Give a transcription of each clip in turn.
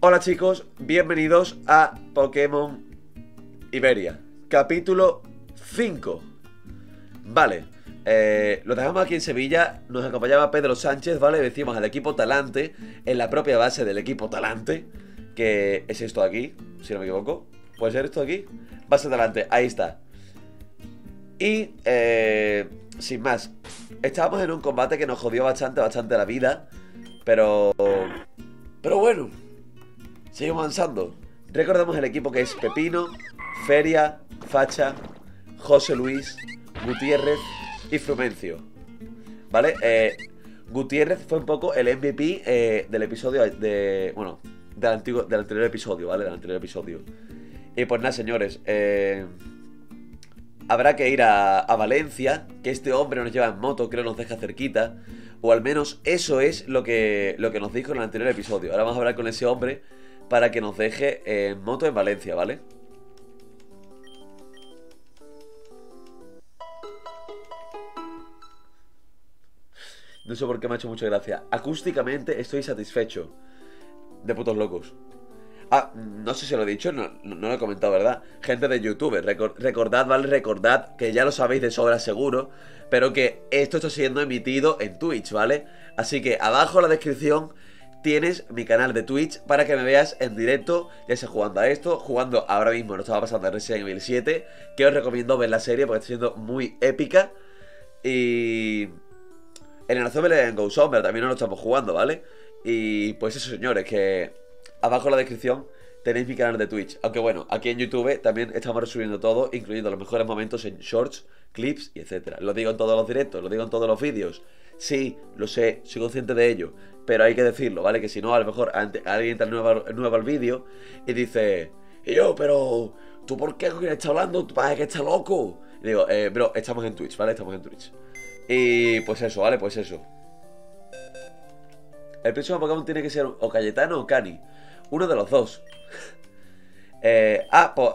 Hola chicos, bienvenidos a Pokémon Iberia, capítulo 5. Vale, lo dejamos aquí en Sevilla, nos acompañaba Pedro Sánchez, ¿vale? Decimos al equipo Talante, en la propia base del equipo Talante, que es esto de aquí, si no me equivoco. ¿Puede ser esto de aquí? Base Talante, ahí está. Y, sin más, estábamos en un combate que nos jodió bastante la vida, pero bueno, seguimos avanzando. Recordemos el equipo que es Pepino, Feria, Facha, José Luis, Gutiérrez y Frumencio. ¿Vale? Gutiérrez fue un poco el MVP del episodio de... Bueno, del anterior episodio, ¿vale? Del anterior episodio. Y pues nada, señores. Habrá que ir a Valencia, que este hombre nos lleva en moto, creo nos deja cerquita. O al menos eso es lo que nos dijo en el anterior episodio. Ahora vamos a hablar con ese hombre para que nos deje en moto en Valencia, ¿vale? No sé por qué me ha hecho mucha gracia. Acústicamente estoy satisfecho. De putos locos. Ah, no sé si lo he dicho, no lo he comentado, ¿verdad? Gente de YouTube, recordad, ¿vale? Recordad, que ya lo sabéis de sobra seguro, pero que esto está siendo emitido en Twitch, ¿vale? Así que abajo en la descripción tienes mi canal de Twitch para que me veas en directo, ya sea jugando a esto, jugando ahora mismo, lo estaba pasando a Resident Evil 7, que os recomiendo ver la serie porque está siendo muy épica. Y... en el Azobel en Go Zone, pero también no lo estamos jugando, ¿vale? Y pues eso, señores, que... abajo en la descripción tenéis mi canal de Twitch. Aunque bueno, aquí en YouTube también estamos resubiendo todo, incluyendo los mejores momentos en shorts, clips y etc. Lo digo en todos los directos, lo digo en todos los vídeos. Sí, lo sé, soy consciente de ello, pero hay que decirlo, ¿vale? Que si no, a lo mejor alguien entra nuevo al vídeo y dice: y yo, pero ¿tú por qué estás hablando? ¿Tú parece que estás loco? Y digo, bro, estamos en Twitch, ¿vale? Estamos en Twitch. Y pues eso, ¿vale? Pues eso. El próximo Pokémon tiene que ser o Cayetano o Cani. Uno de los dos. Pues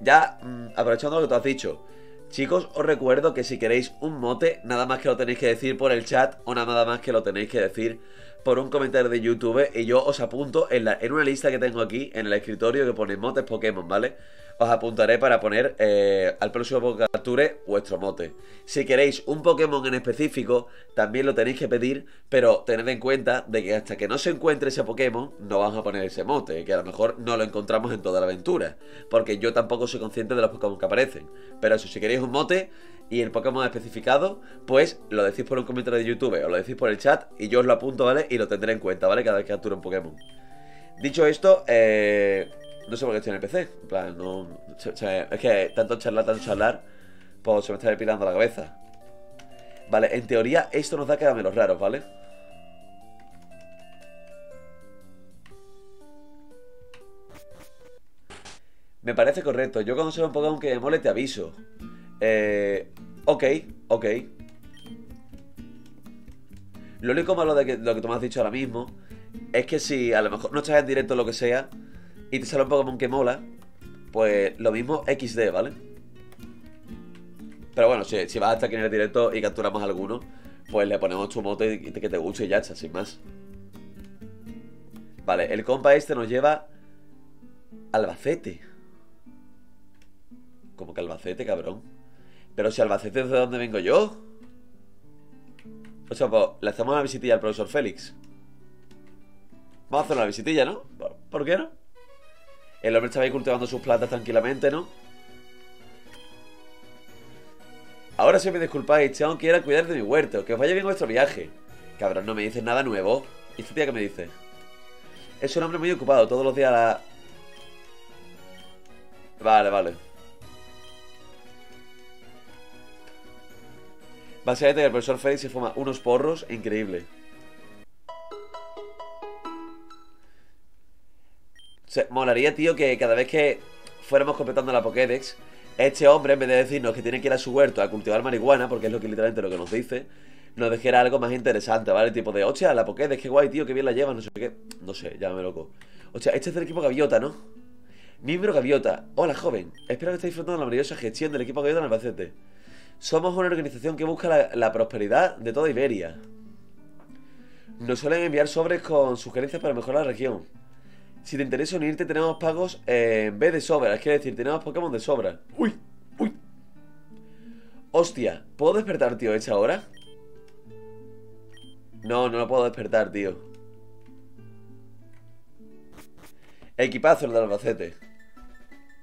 ya aprovechando lo que tú has dicho, chicos, os recuerdo que si queréis un mote, nada más que lo tenéis que decir por el chat, o nada más que lo tenéis que decir por un comentario de YouTube, y yo os apunto en una lista que tengo aquí en el escritorio que pone motes Pokémon, ¿vale? Os apuntaré para poner al próximo que capture vuestro mote. Si queréis un Pokémon en específico, también lo tenéis que pedir, pero tened en cuenta de que hasta que no se encuentre ese Pokémon, no vamos a poner ese mote, que a lo mejor no lo encontramos en toda la aventura, porque yo tampoco soy consciente de los Pokémon que aparecen. Pero eso, si queréis un mote y el Pokémon especificado, pues lo decís por un comentario de YouTube o lo decís por el chat y yo os lo apunto, ¿vale? Y lo tendré en cuenta, ¿vale? Cada vez que capture un Pokémon. Dicho esto, no sé por qué estoy en el PC. En plan, no... es que tanto charlar, pues se me está depilando la cabeza. Vale, en teoría esto nos da caramelos raros, ¿vale? Me parece correcto. Yo cuando sea un Pokémon que me mole te aviso. Ok. Lo único malo de lo que tú me has dicho ahora mismo es que si a lo mejor no estás en directo o lo que sea y te sale un Pokémon que mola, pues lo mismo XD, ¿vale? Pero bueno, si vas hasta aquí en el directo y capturamos alguno, pues le ponemos tu mote que te guste y ya está, sin más. Vale, el compa este nos lleva Albacete. ¿Cómo que Albacete, cabrón? Pero si Albacete es de donde vengo yo. O sea, pues le hacemos una visitilla al profesor Félix. Vamos a hacer una visitilla, ¿no? ¿Por qué no? El hombre estaba ahí cultivando sus plantas tranquilamente, ¿no? Ahora sí me disculpáis, tengo que ir a cuidar de mi huerto. Que os vaya bien vuestro viaje. Cabrón, no me dices nada nuevo. ¿Y este tía qué me dice? Es un hombre muy ocupado, todos los días la... Vale. Básicamente que el profesor Félix se fuma unos porros increíble. Molaría, tío, que cada vez que fuéramos completando la Pokédex, este hombre, en vez de decirnos que tiene que ir a su huerto a cultivar marihuana, porque es literalmente lo que nos dice, nos dejara algo más interesante, ¿vale? Tipo de, hostia, la Pokédex, qué guay, tío, qué bien la llevas, no sé qué. No sé, llámame loco. Hostia, este es del equipo Gaviota, ¿no? Miembro Gaviota. Hola, joven. Espero que estéis disfrutando de la maravillosa gestión del equipo Gaviota en Albacete. Somos una organización que busca la prosperidad de toda Iberia. Nos suelen enviar sobres con sugerencias para mejorar la región. Si te interesa unirte, tenemos pagos en vez de sobra. Es que decir, tenemos Pokémon de sobra. ¡Uy! ¡Uy! ¡Hostia! ¿Puedo despertar, tío, esta hora? No, no lo puedo despertar, tío. Equipazo el de Albacete.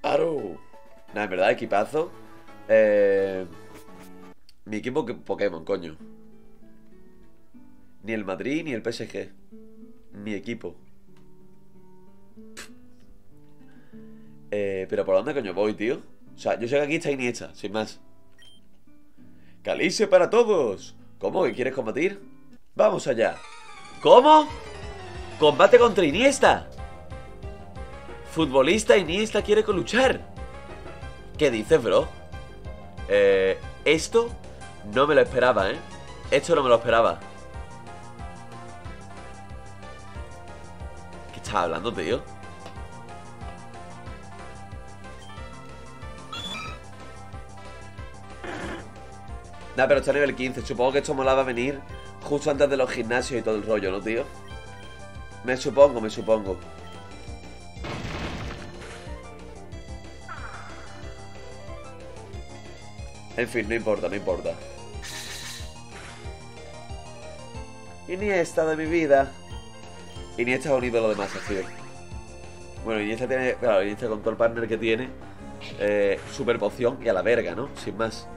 ¡Aro! Nah, en verdad, equipazo. Mi equipo Pokémon, coño. Ni el Madrid, ni el PSG. Mi equipo. Pero ¿por dónde coño voy, tío? O sea, yo sé que aquí está Iniesta, sin más. ¡Calice para todos! ¿Cómo? ¿Que quieres combatir? ¡Vamos allá! ¿Cómo? ¡Combate contra Iniesta! Futbolista Iniesta quiere luchar. ¿Qué dices, bro? Esto no me lo esperaba, ¿eh? Esto no me lo esperaba. ¿Qué estás hablando, tío? Nah, pero está a nivel 15. Supongo que esto molaba venir justo antes de los gimnasios y todo el rollo, ¿no, tío? Me supongo, me supongo. En fin, no importa, no importa. Iniesta de mi vida. Iniesta es un ídolo de masas, tío. Bueno, Iniesta tiene... Claro, Iniesta con todo el partner que tiene, super poción y a la verga, ¿no? Sin más.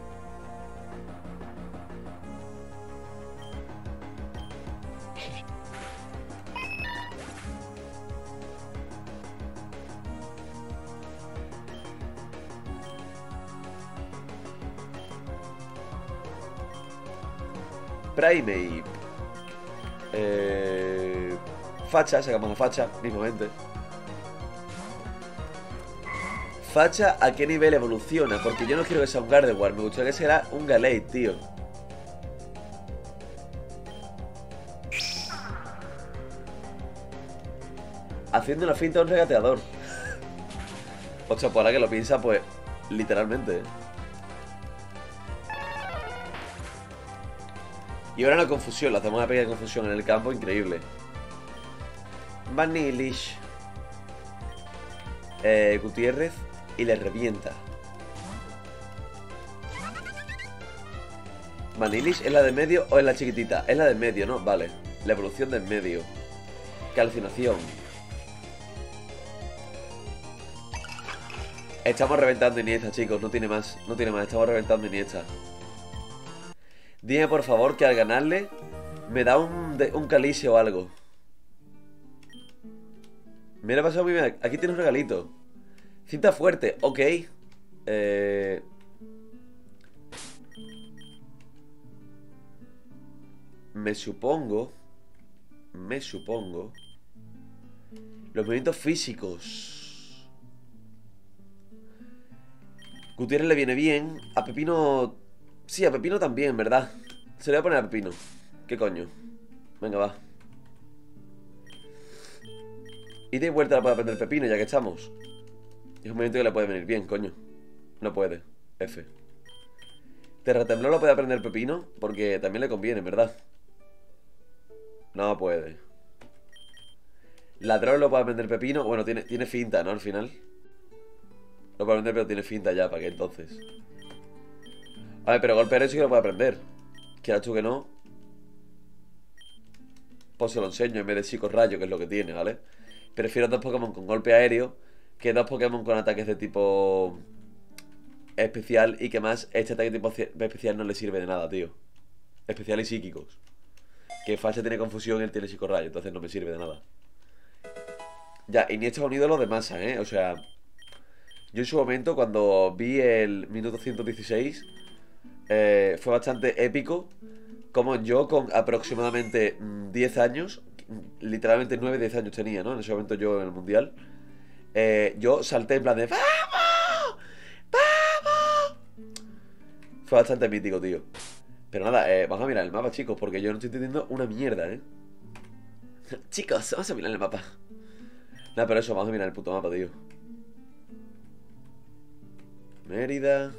Primate, facha, sacamos facha mismamente. Facha, ¿a qué nivel evoluciona? Porque yo no quiero que sea un Gardevoir. Me gustaría que sea un Galate, tío. Haciendo una finta a un regateador. O sea, por ahora que lo piensa, pues, literalmente, ¿eh? Y ahora una confusión, le hacemos una pequeña confusión en el campo, increíble. Vanillish. Gutiérrez. Y le revienta. Vanillish, ¿es la de medio o es la chiquitita? Es la de medio, ¿no? Vale. La evolución del medio. Calcinación. Estamos reventando Iniesta, chicos. No tiene más, no tiene más. Estamos reventando Iniesta. Dime, por favor, que al ganarle me da un calice o algo. Me lo he pasado muy bien. Aquí tiene un regalito. Cinta fuerte, ok. Me supongo. Los movimientos físicos. Gutiérrez le viene bien. A Pepino... Sí, a Pepino también, ¿verdad? Se le voy a poner a Pepino. ¿Qué coño? Venga, va. Y de vuelta la puede aprender Pepino, ya que estamos. Es un momento que le puede venir bien, coño. No puede. F. Terratemblor lo puede aprender Pepino, porque también le conviene, ¿verdad? No puede. Ladrón lo puede aprender Pepino. Bueno, tiene finta, ¿no? Al final. Lo puede aprender, pero tiene finta ya. ¿Para qué entonces? A ver, pero golpe derecho sí que lo puede aprender. Quieras tú que no. Pues se lo enseño en vez de psicorrayo, que es lo que tiene, ¿vale? Prefiero dos Pokémon con golpe aéreo que dos Pokémon con ataques de tipo especial. Y que más, este ataque de tipo especial no le sirve de nada, tío. Especial y psíquicos. Que Facha tiene confusión y él tiene psicorrayo, entonces no me sirve de nada. Ya, Iniesta es un ídolo de masa, ¿eh? O sea, yo en su momento, cuando vi el minuto 116... fue bastante épico. Como yo con aproximadamente 10 años, literalmente 9-10 años tenía, ¿no? En ese momento yo en el mundial, yo salté en plan de ¡vamos! ¡Vamos! Fue bastante mítico, tío. Pero nada, vamos a mirar el mapa, chicos, porque yo no estoy entendiendo una mierda, ¿eh? Chicos, vamos a mirar el mapa. Nada, pero eso, vamos a mirar el puto mapa, tío. Mérida,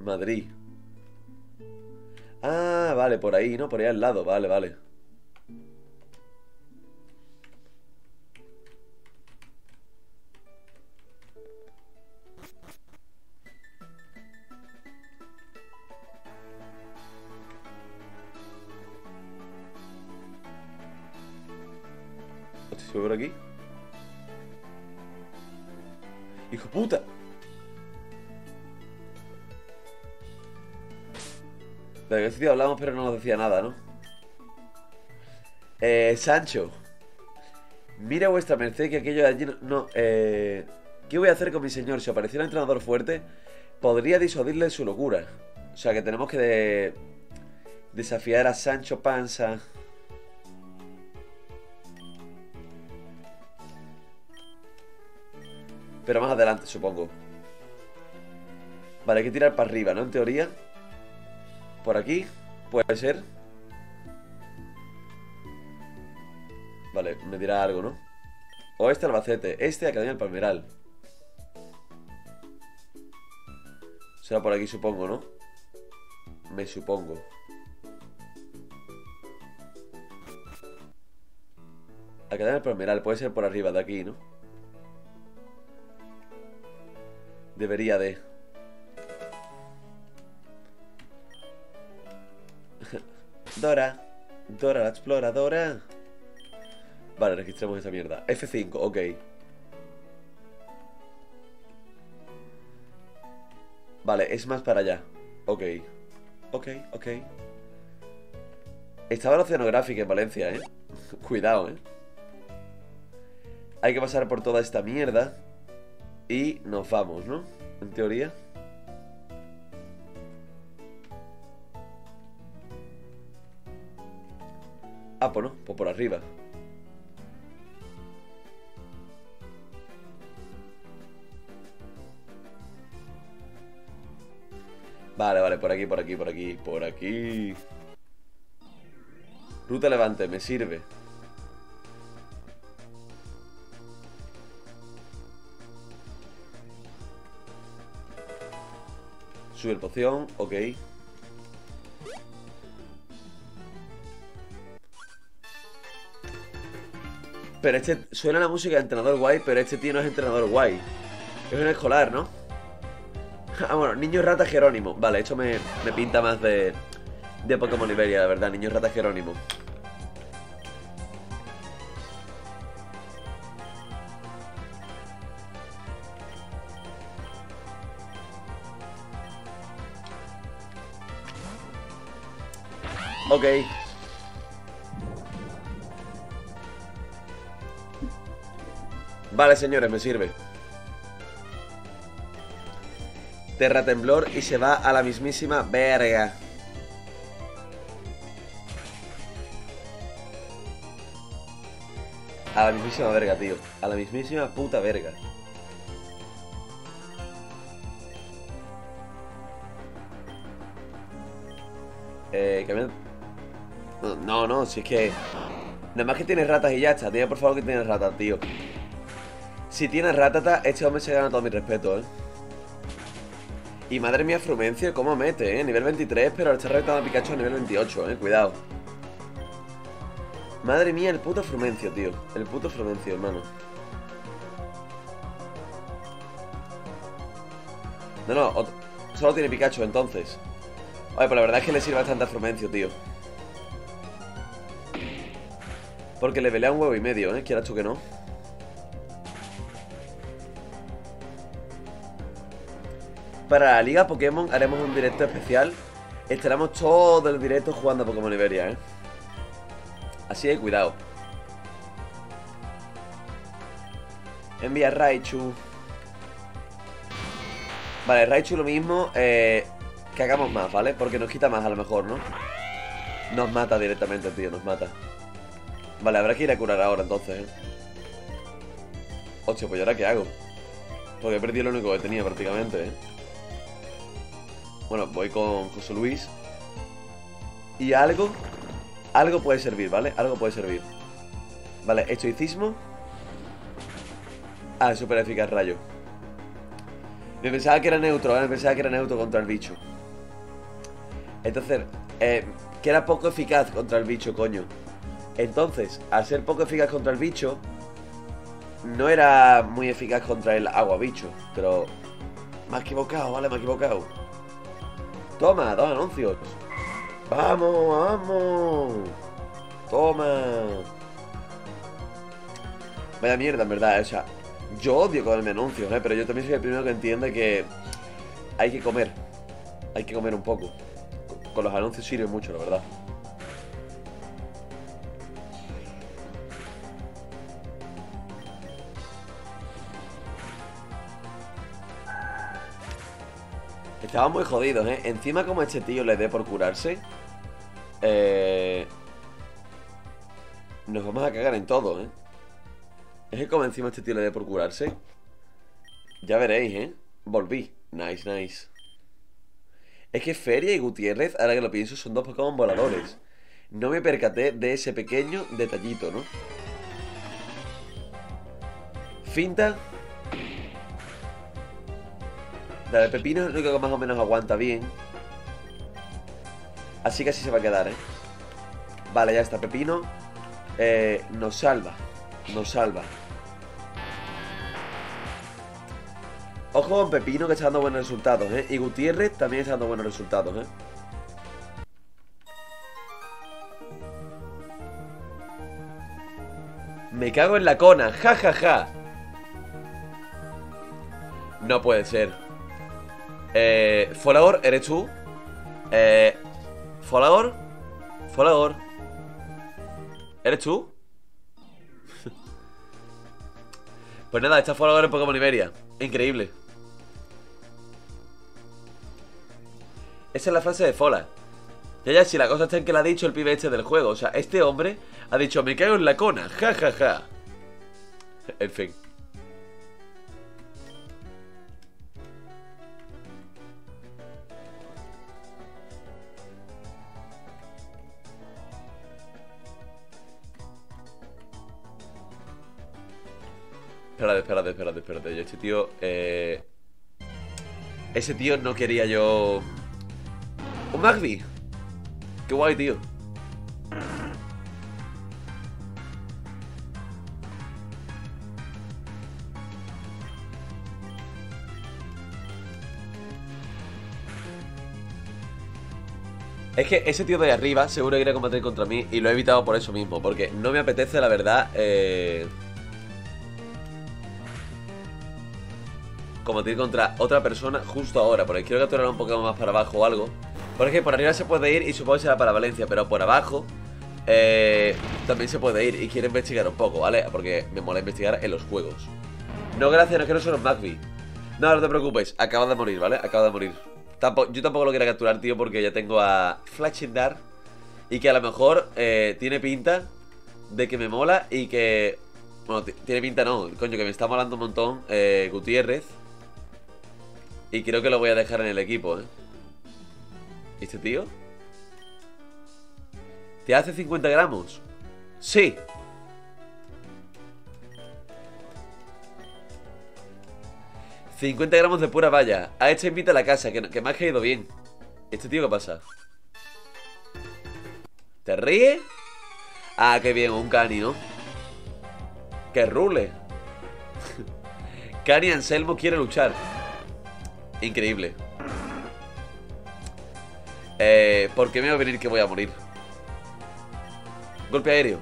Madrid. Ah, vale, por ahí, ¿no? Por ahí al lado, vale, vale. ¿Sube por aquí? ¡Hijo puta! De que sitio hablamos, pero no nos decía nada, ¿no? Sancho, mira vuestra merced que aquello de allí no... ¿qué voy a hacer con mi señor? Si apareciera un entrenador fuerte, podría disuadirle su locura. O sea, que tenemos que desafiar a Sancho Panza. Pero más adelante, supongo. Vale, hay que tirar para arriba, ¿no? En teoría. Por aquí, puede ser. Vale, me dirá algo, ¿no? O este Albacete, este Academia del Palmeral. Será por aquí, supongo, ¿no? Me supongo. Academia del Palmeral, puede ser por arriba de aquí, ¿no? Debería de. Dora, Dora la exploradora. Vale, registramos esta mierda. F5, ok. Vale, es más para allá. Ok, ok, ok. Estaba el Oceanográfico en Valencia, ¿eh? Cuidado, ¿eh? Hay que pasar por toda esta mierda y nos vamos, ¿no? En teoría. Ah, pues no, pues por arriba. Vale, vale, por aquí, por aquí, por aquí, por aquí. Ruta Levante, me sirve. Super poción, ok. Pero este... Suena la música de entrenador guay, pero este tío no es entrenador guay. Es un escolar, ¿no? Ah, bueno, niño rata Jerónimo. Vale, esto me pinta más de Pokémon Iberia, la verdad. Niño rata Jerónimo. Ok. Vale, señores, me sirve. Terra temblor y se va a la mismísima verga. A la mismísima verga, tío. A la mismísima puta verga. No, no, si es que... Nada más que tiene ratas y ya está, tío. Por favor, que tiene ratas, tío. Si tiene ratas, este hombre se gana todo mi respeto, ¿eh? Y madre mía, Frumencio, cómo mete, ¿eh? Nivel 23, pero está reventando a Pikachu a nivel 28, ¿eh? Cuidado. Madre mía, el puto Frumencio, tío. El puto Frumencio, hermano. No, no, otro... solo tiene Pikachu, entonces. Oye, pues la verdad es que le sirve bastante a Frumencio, tío. Porque le pelea un huevo y medio, ¿eh? Quieras tú que no. Para la Liga Pokémon haremos un directo especial. Estaremos todo el directo jugando a Pokémon Iberia, ¿eh? Así que cuidado. Envía Raichu. Vale, Raichu lo mismo. Que hagamos más, ¿vale? Porque nos quita más a lo mejor, ¿no? Nos mata directamente, tío, nos mata. Vale, habrá que ir a curar ahora, entonces, ¿eh? Hostia, pues ¿y ahora qué hago? Porque he perdido lo único que tenía prácticamente, ¿eh? Bueno, voy con José Luis. Y algo... Algo puede servir, ¿vale? Algo puede servir. Vale, estoicismo. Ah, súper eficaz rayo. Me pensaba que era neutro, ¿vale? Me pensaba que era neutro contra el bicho. Entonces, que era poco eficaz contra el bicho, coño. Entonces, al ser poco eficaz contra el bicho, no era muy eficaz contra el agua bicho. Pero me he equivocado, ¿vale? Me he equivocado. Toma, dos anuncios. Vamos, vamos. Toma. Vaya mierda, en verdad, o sea, yo odio comerme anuncios, ¿eh? Pero yo también soy el primero que entiende que hay que comer. Hay que comer un poco. Con los anuncios sirve mucho, la verdad. Estaban muy jodidos, ¿eh? Encima como este tío le dé por curarse, nos vamos a cagar en todo, ¿eh? Es que como encima este tío le dé por curarse, ya veréis, ¿eh? Volví. Nice, nice. Es que Feria y Gutiérrez, ahora que lo pienso, son dos Pokémon voladores. No me percaté de ese pequeño detallito, ¿no? Finta. El Pepino es el único que más o menos aguanta bien. Así que así se va a quedar, ¿eh? Vale, ya está, Pepino. Nos salva. Nos salva. Ojo con Pepino, que está dando buenos resultados, ¿eh? Y Gutiérrez también está dando buenos resultados, ¿eh? Me cago en la cona. Ja, ja, ja. No puede ser. Folador, ¿eres tú? Folador. Folador, ¿eres tú? Pues nada, está Folador en Pokémon Iberia. Increíble. Esa es la frase de Fola. Ya, si la cosa está en que la ha dicho el pibe este del juego. O sea, este hombre ha dicho: me cago en la cona, ja, ja, ja. En fin. Espérate, yo este tío, ese tío no quería yo. ¡Un Magby! ¡Qué guay, tío! Es que ese tío de arriba seguro que iba a combatir contra mí y lo he evitado por eso mismo, porque no me apetece, la verdad, combatir contra otra persona justo ahora, porque quiero capturar un Pokémon más para abajo o algo. Porque por arriba se puede ir y supongo que será para Valencia, pero por abajo también se puede ir. Y quiero investigar un poco, ¿vale? Porque me mola investigar en los juegos. No, gracias, no quiero ser un Magby. No, no te preocupes, acaba de morir, ¿vale? Acaba de morir. Yo tampoco lo quiero capturar, tío, porque ya tengo a Flashindar. Y que a lo mejor tiene pinta de que me mola y que... Bueno, tiene pinta no, coño, que me está molando un montón Gutiérrez. Y creo que lo voy a dejar en el equipo, ¿eh? ¿Y este tío? ¿Te hace 50 gramos? ¡Sí! ¡50 gramos de pura valla! A este invita a la casa, que me ha caído bien. ¿Este tío qué pasa? ¿Te ríes? Ah, qué bien, un cani, ¿no? ¡Que rule! Cani Anselmo quiere luchar. Increíble. Porque me va a venir que voy a morir. Golpe aéreo.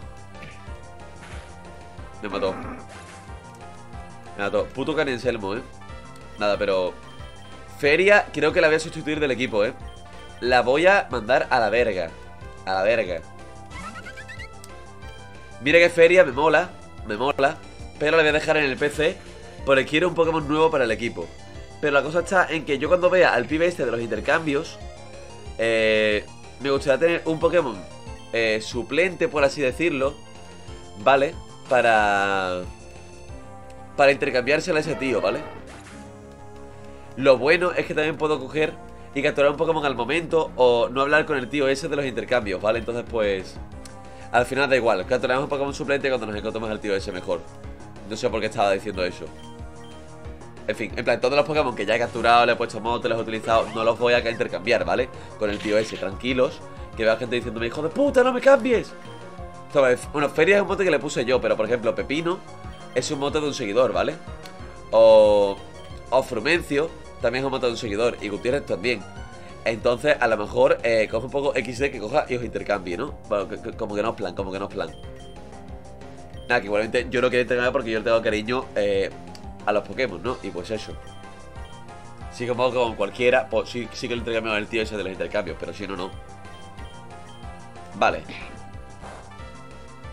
Me mató. Me mató. Puto Cani Anselmo, ¿eh? Nada, pero... Feria, creo que la voy a sustituir del equipo, ¿eh? La voy a mandar a la verga. A la verga. Mira que Feria me mola. Me mola. Pero la voy a dejar en el PC, porque quiero un Pokémon nuevo para el equipo. Pero la cosa está en que yo cuando vea al pibe este de los intercambios, me gustaría tener un Pokémon suplente, por así decirlo, ¿vale? Para intercambiárselo a ese tío, ¿vale? Lo bueno es que también puedo coger y capturar un Pokémon al momento, o no hablar con el tío ese de los intercambios, ¿vale? Entonces pues, al final da igual, capturamos un Pokémon suplente cuando nos encontremos al tío ese mejor. No sé por qué estaba diciendo eso. En fin, en plan, todos los Pokémon que ya he capturado, le he puesto moto, los he utilizado, no los voy a intercambiar, ¿vale? Con el tío ese, tranquilos. Que veo a gente diciéndome, hijo de puta, no me cambies. Entonces, bueno, Feria es un mote que le puse yo, pero por ejemplo, Pepino es un mote de un seguidor, ¿vale? O Frumencio también es un mote de un seguidor, y Gutiérrez también. Entonces, a lo mejor, coge un poco XD que coja y os intercambie, ¿no? Bueno, como que no es plan, como que no es plan. Nada, que igualmente yo no quiero entrenar porque yo le tengo cariño a los Pokémon, ¿no? Y pues eso. Sí, como con cualquiera, pues sí, sí que le entregamos al tío ese de los intercambios, pero si no, no. Vale.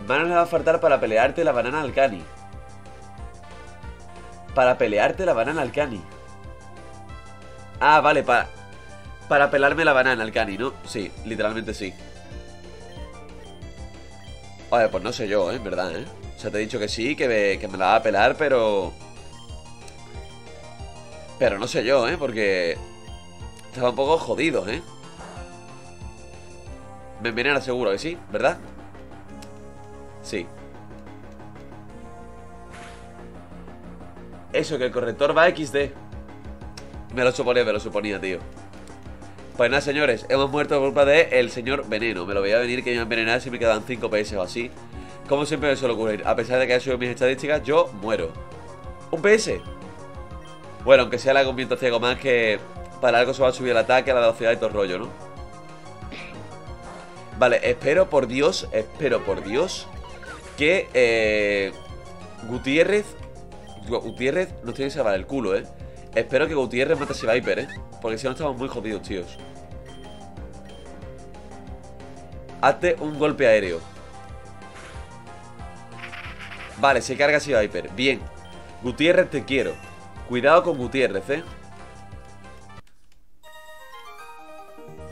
Manos le va a faltar para pelearte la banana al cani. Para pelearte la banana al cani. Ah, vale, para pelarme la banana al cani, ¿no? Sí, literalmente sí. Oye, pues no sé yo, en verdad, ¿eh? O sea, te he dicho que sí, que me la va a pelar, pero... Pero no sé yo, ¿eh? Porque... Estaba un poco jodido, ¿eh? Me envenena seguro que sí, ¿verdad? Sí. Eso, que el corrector va a XD. Me lo suponía, tío. Pues nada, señores, hemos muerto por culpa de el señor Veneno. Me lo veía venir que me envenenase y me quedan 5 PS o así. Como siempre me suele ocurrir. A pesar de que haya subido mis estadísticas, yo muero. ¿Un PS? Bueno, aunque sea la movimiento ciego más, que para algo se va a subir el ataque, la velocidad y todo el rollo, ¿no? Vale, espero por Dios que Gutiérrez nos tiene que salvar el culo, ¿eh? Espero que Gutiérrez mate a ese Viper, ¿eh? Porque si no estamos muy jodidos, tíos. Hazte un golpe aéreo. Vale, se carga ese Viper. Bien. Gutiérrez, te quiero. Cuidado con Gutiérrez, ¿eh?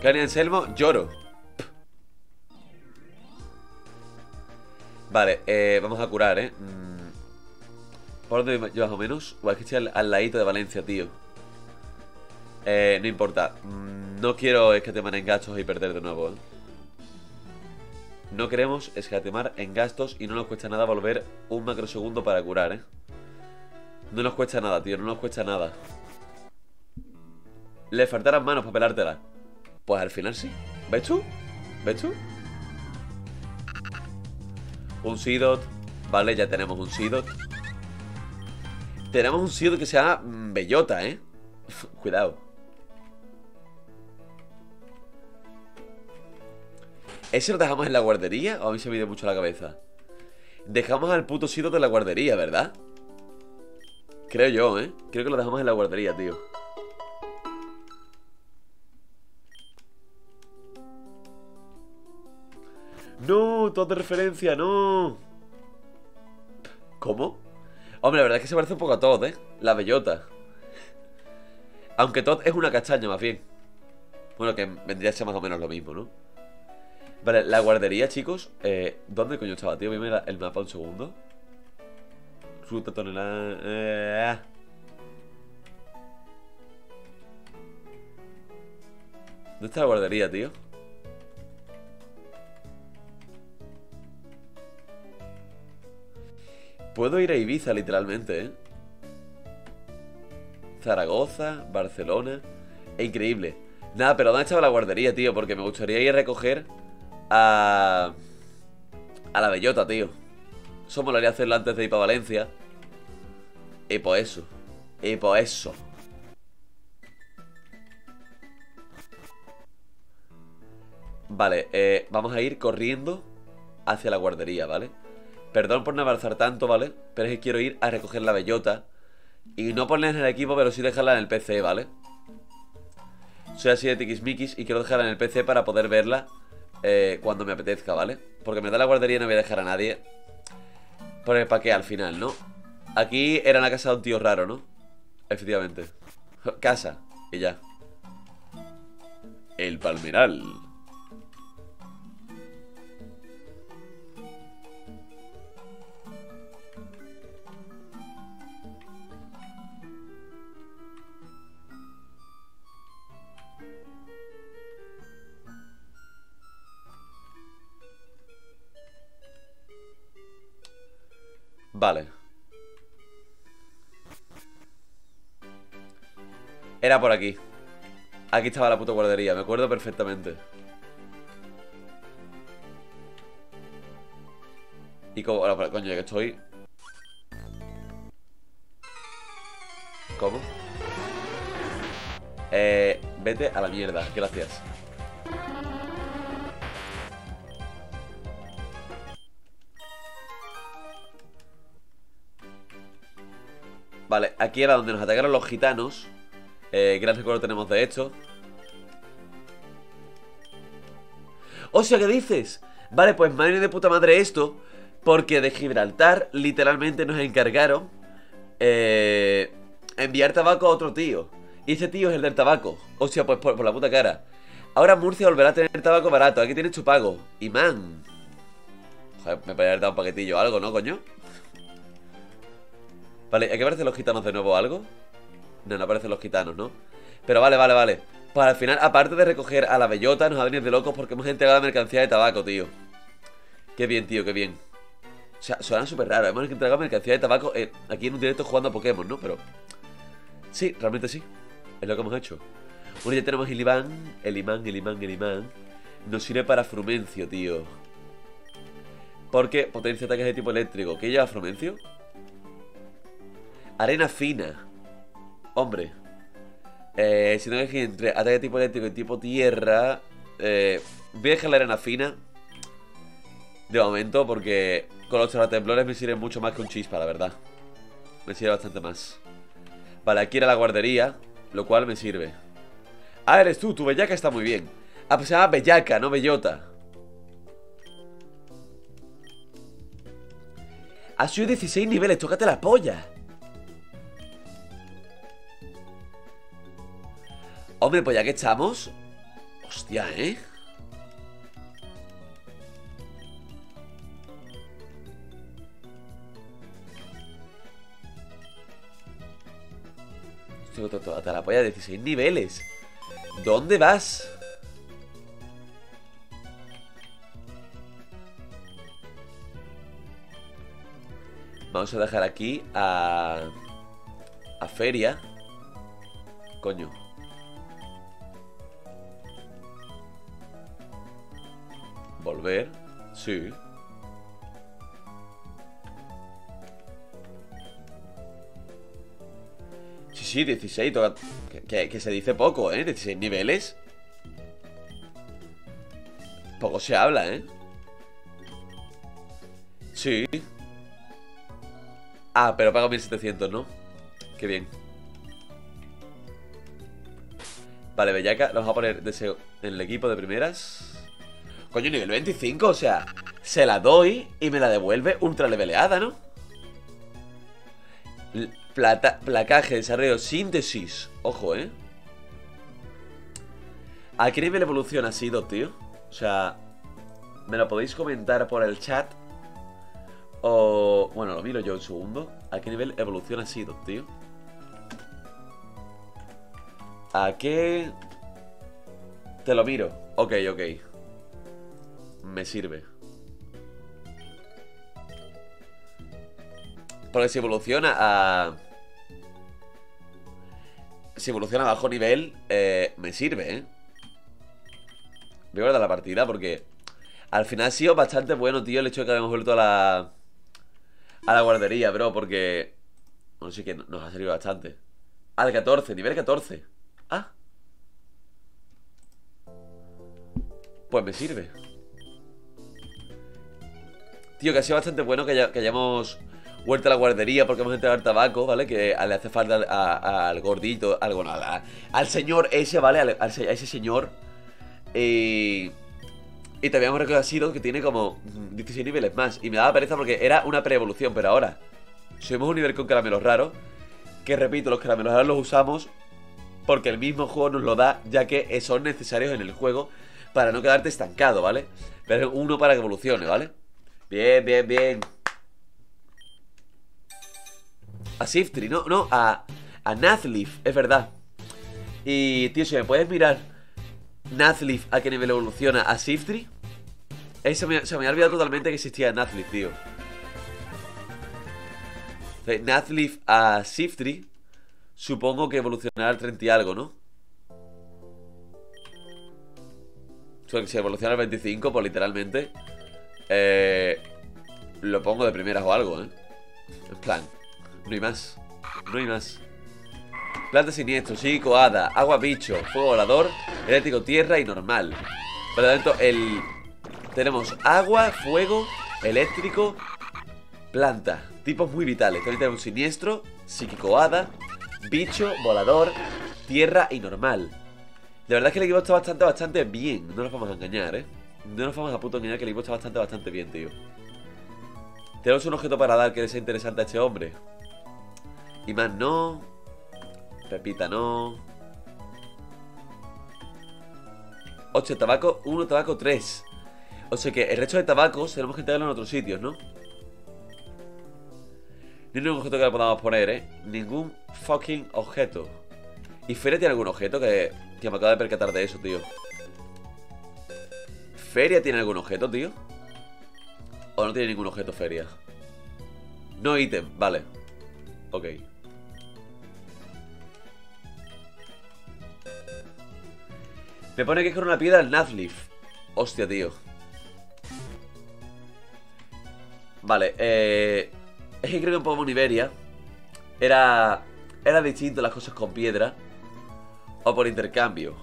Cani Anselmo, lloro. Vale, vamos a curar, ¿eh? ¿Por dónde yo más o menos? O es que estoy al ladito de Valencia, tío. No importa. No quiero escatimar en gastos y perder de nuevo, ¿eh? No queremos escatimar en gastos y no nos cuesta nada volver un macrosegundo para curar, ¿eh? No nos cuesta nada, tío, no nos cuesta nada. Le faltarán manos para pelártela. Pues al final sí. ¿Ves tú? ¿Ves tú? Un Seedot. Vale, ya tenemos un Seedot. Tenemos un Seedot que se llama Bellota, ¿eh? Cuidado. ¿Ese lo dejamos en la guardería? O a mí se me dio mucho la cabeza. Dejamos al puto Seedot en la guardería, ¿verdad? Creo yo, ¿eh? Creo que lo dejamos en la guardería, tío. ¡No! Todo de referencia, ¡no! ¿Cómo? Hombre, la verdad es que se parece un poco a Todd, ¿eh? La bellota. Aunque Todd es una castaña, más bien. Bueno, que vendría a ser más o menos lo mismo, ¿no? Vale, la guardería, chicos. ¿Dónde coño estaba, tío? Dime el mapa un segundo. Ruta tonelada. ¿Dónde está la guardería, tío? Puedo ir a Ibiza, literalmente, ¿eh? Zaragoza, Barcelona. Increíble. Nada, pero ¿dónde estaba la guardería, tío? Porque me gustaría ir a recoger a la bellota, tío. Eso molaría hacerlo antes de ir para Valencia. Y por eso. Y por eso. Vale, vamos a ir corriendo hacia la guardería, ¿vale? Perdón por no avanzar tanto, ¿vale? Pero es que quiero ir a recoger la bellota. Y no ponerla en el equipo, pero sí dejarla en el PC, ¿vale? Soy así de tiquismiquis y quiero dejarla en el PC para poder verla cuando me apetezca, ¿vale? Porque me da la guardería y no voy a dejar a nadie. Por el paquete al final, ¿no? Aquí era la casa de un tío raro, ¿no? Efectivamente. Casa. Y ya. El Palmeral. Vale. Era por aquí. Aquí estaba la puta guardería, me acuerdo perfectamente. Y como... Ahora, coño, que estoy... ¿Cómo? Vete a la mierda, gracias. Vale, aquí era donde nos atacaron los gitanos. Gran recuerdo tenemos de esto. O sea, ¿qué dices? Vale, pues madre de puta madre esto, porque de Gibraltar literalmente nos encargaron enviar tabaco a otro tío. Y ese tío es el del tabaco. O sea, pues por la puta cara. Ahora Murcia volverá a tener tabaco barato. Aquí tienes tu pago. Imán. Joder, me podría haber dado un paquetillo o algo, ¿no, coño? Vale, ¿hay que aparecen los gitanos de nuevo o algo? No, no aparecen los gitanos, ¿no? Pero vale, vale, vale. Pues al final, aparte de recoger a la bellota, nos va a venir de locos porque hemos entregado mercancía de tabaco, tío. Qué bien, tío, qué bien. O sea, suena súper raro. Hemos entregado mercancía de tabaco aquí en un directo jugando a Pokémon, ¿no? Pero... sí, realmente sí. Es lo que hemos hecho. Bueno, ya tenemos el imán. El imán. Nos sirve para Frumencio, tío. Porque potencia ataques de tipo eléctrico. ¿Qué lleva Frumencio? Arena fina. Hombre. Si no es que entre ataque de tipo eléctrico y tipo tierra. Voy a dejar la arena fina. De momento, porque con los terratemblores me sirve mucho más que un chispa, la verdad. Me sirve bastante más. Vale, aquí era la guardería. Lo cual me sirve. Ah, eres tú, tu bellaca está muy bien. Ah, pues se llama bellaca, no bellota. Ha subido 16 niveles, tócate la polla. Hombre, pues ya que estamos. Hostia, ¿eh? Hasta la polla, 16 niveles. ¿Dónde vas? Vamos a dejar aquí a Feria. Coño. Volver. Sí. Sí, 16, que se dice poco, ¿eh? 16 niveles. Poco se habla, ¿eh? Sí. Ah, pero pago 1700, ¿no? Qué bien. Vale, bellaca, vamos a poner deseo en el equipo de primeras. Coño, nivel 25, o sea, se la doy y me la devuelve ultra leveleada, ¿no? Placaje, desarrollo, síntesis. Ojo, ¿eh? ¿A qué nivel evoluciona Seedot, tío? O sea, me lo podéis comentar por el chat. O... bueno, lo miro yo en segundo. ¿A qué nivel evoluciona Seedot, tío? ¿A qué...? Te lo miro. Ok, ok. Me sirve. Porque si evoluciona a... si evoluciona a bajo nivel, me sirve, ¿eh? Voy a guardar la partida porque al final ha sido bastante bueno, tío, el hecho de que habíamos vuelto a la guardería, bro, porque... bueno, sí que nos ha servido bastante. Al 14, nivel 14. Ah. Pues me sirve. Tío, que ha sido bastante bueno que hayamos... vuelta a la guardería porque vamos a entregar tabaco, ¿vale? Que le hace falta al gordito, al, bueno, al señor ese, ¿vale? A ese señor. Y también hemos recogido a Seedot, que tiene como 16 niveles más. Y me daba pereza porque era una pre-evolución, pero ahora subimos un nivel con caramelos raros. Que repito, los caramelos raros los usamos porque el mismo juego nos lo da, ya que son necesarios en el juego para no quedarte estancado, ¿vale? Pero uno para que evolucione, ¿vale? Bien, bien, bien. A Shiftry, no, no, a Nathleaf, es verdad. Y, tío, si me puedes mirar Nathleaf a qué nivel evoluciona a Shiftry. Se me ha olvidado totalmente que existía Nathleaf, tío. Nathleaf a Shiftry, supongo que evolucionará al 30 y algo, ¿no? O sea, que si evoluciona al 25, pues literalmente lo pongo de primeras o algo, ¿eh? En plan... no hay más, no hay más. Planta siniestro, psíquico, hada, agua bicho, fuego volador, eléctrico, tierra y normal. Por lo tanto, tenemos agua, fuego, eléctrico, planta. tipos muy vitales. Ahorita tenemos siniestro, psíquico hada, bicho, volador, tierra y normal. La verdad es que el equipo está bastante bien. No nos vamos a engañar, no nos vamos a puto engañar, que el equipo está bastante bien, tío. Tenemos un objeto para dar que le sea interesante a este hombre. Y más no. Pepita no. 8 tabaco, 1 tabaco, 3. O sea que el resto de tabacos tenemos que tenerlo en otros sitios, ¿no? Ningún objeto que le podamos poner, ningún fucking objeto. ¿Y Feria tiene algún objeto? Que tío, me acabo de percatar de eso, tío. ¿Feria tiene algún objeto, tío? ¿O no tiene ningún objeto Feria? No ítem, vale. Ok. Me pone que es con una piedra el Nathleaf. Hostia, tío. Vale, es que creo que en Pokémon Iberia era distinto las cosas con piedra o por intercambio.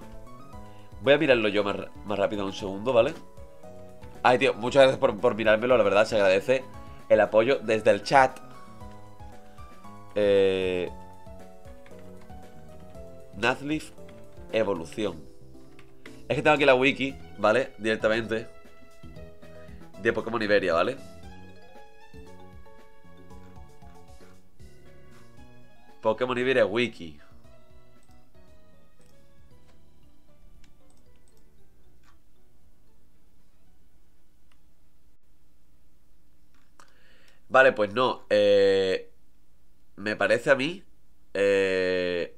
Voy a mirarlo yo más rápido, un segundo, ¿vale? Ay, tío, muchas gracias por mirármelo, la verdad, se agradece el apoyo desde el chat. Nathleaf evolución. Es que tengo aquí la wiki, ¿vale? Directamente de Pokémon Iberia, ¿vale? Pokémon Iberia wiki. Vale, pues no, me parece a mí que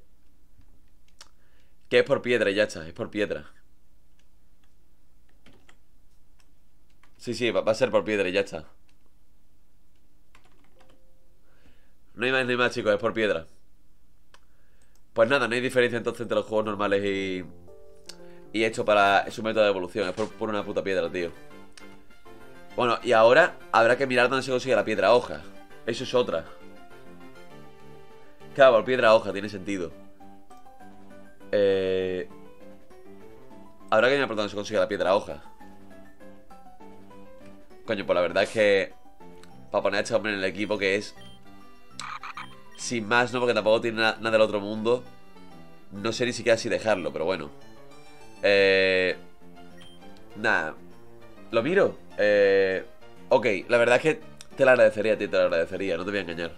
es por piedra, ya está, es por piedra. Sí, va a ser por piedra, ya está. No hay más, chicos, es por piedra. Pues nada, no hay diferencia entonces entre los juegos normales y esto para su método de evolución. Es por una puta piedra, tío. Bueno, y ahora habrá que mirar dónde se consigue la piedra hoja. Eso es otra. Claro, por piedra hoja, tiene sentido. Habrá que mirar por dónde se consigue la piedra hoja. Coño, pues la verdad es que para poner a este hombre en el equipo, que es sin más, ¿no? Porque tampoco tiene nada del otro mundo. No sé ni siquiera si dejarlo, pero bueno. Nada. Lo miro. Ok, la verdad es que te la agradecería, tío, te la agradecería, no te voy a engañar.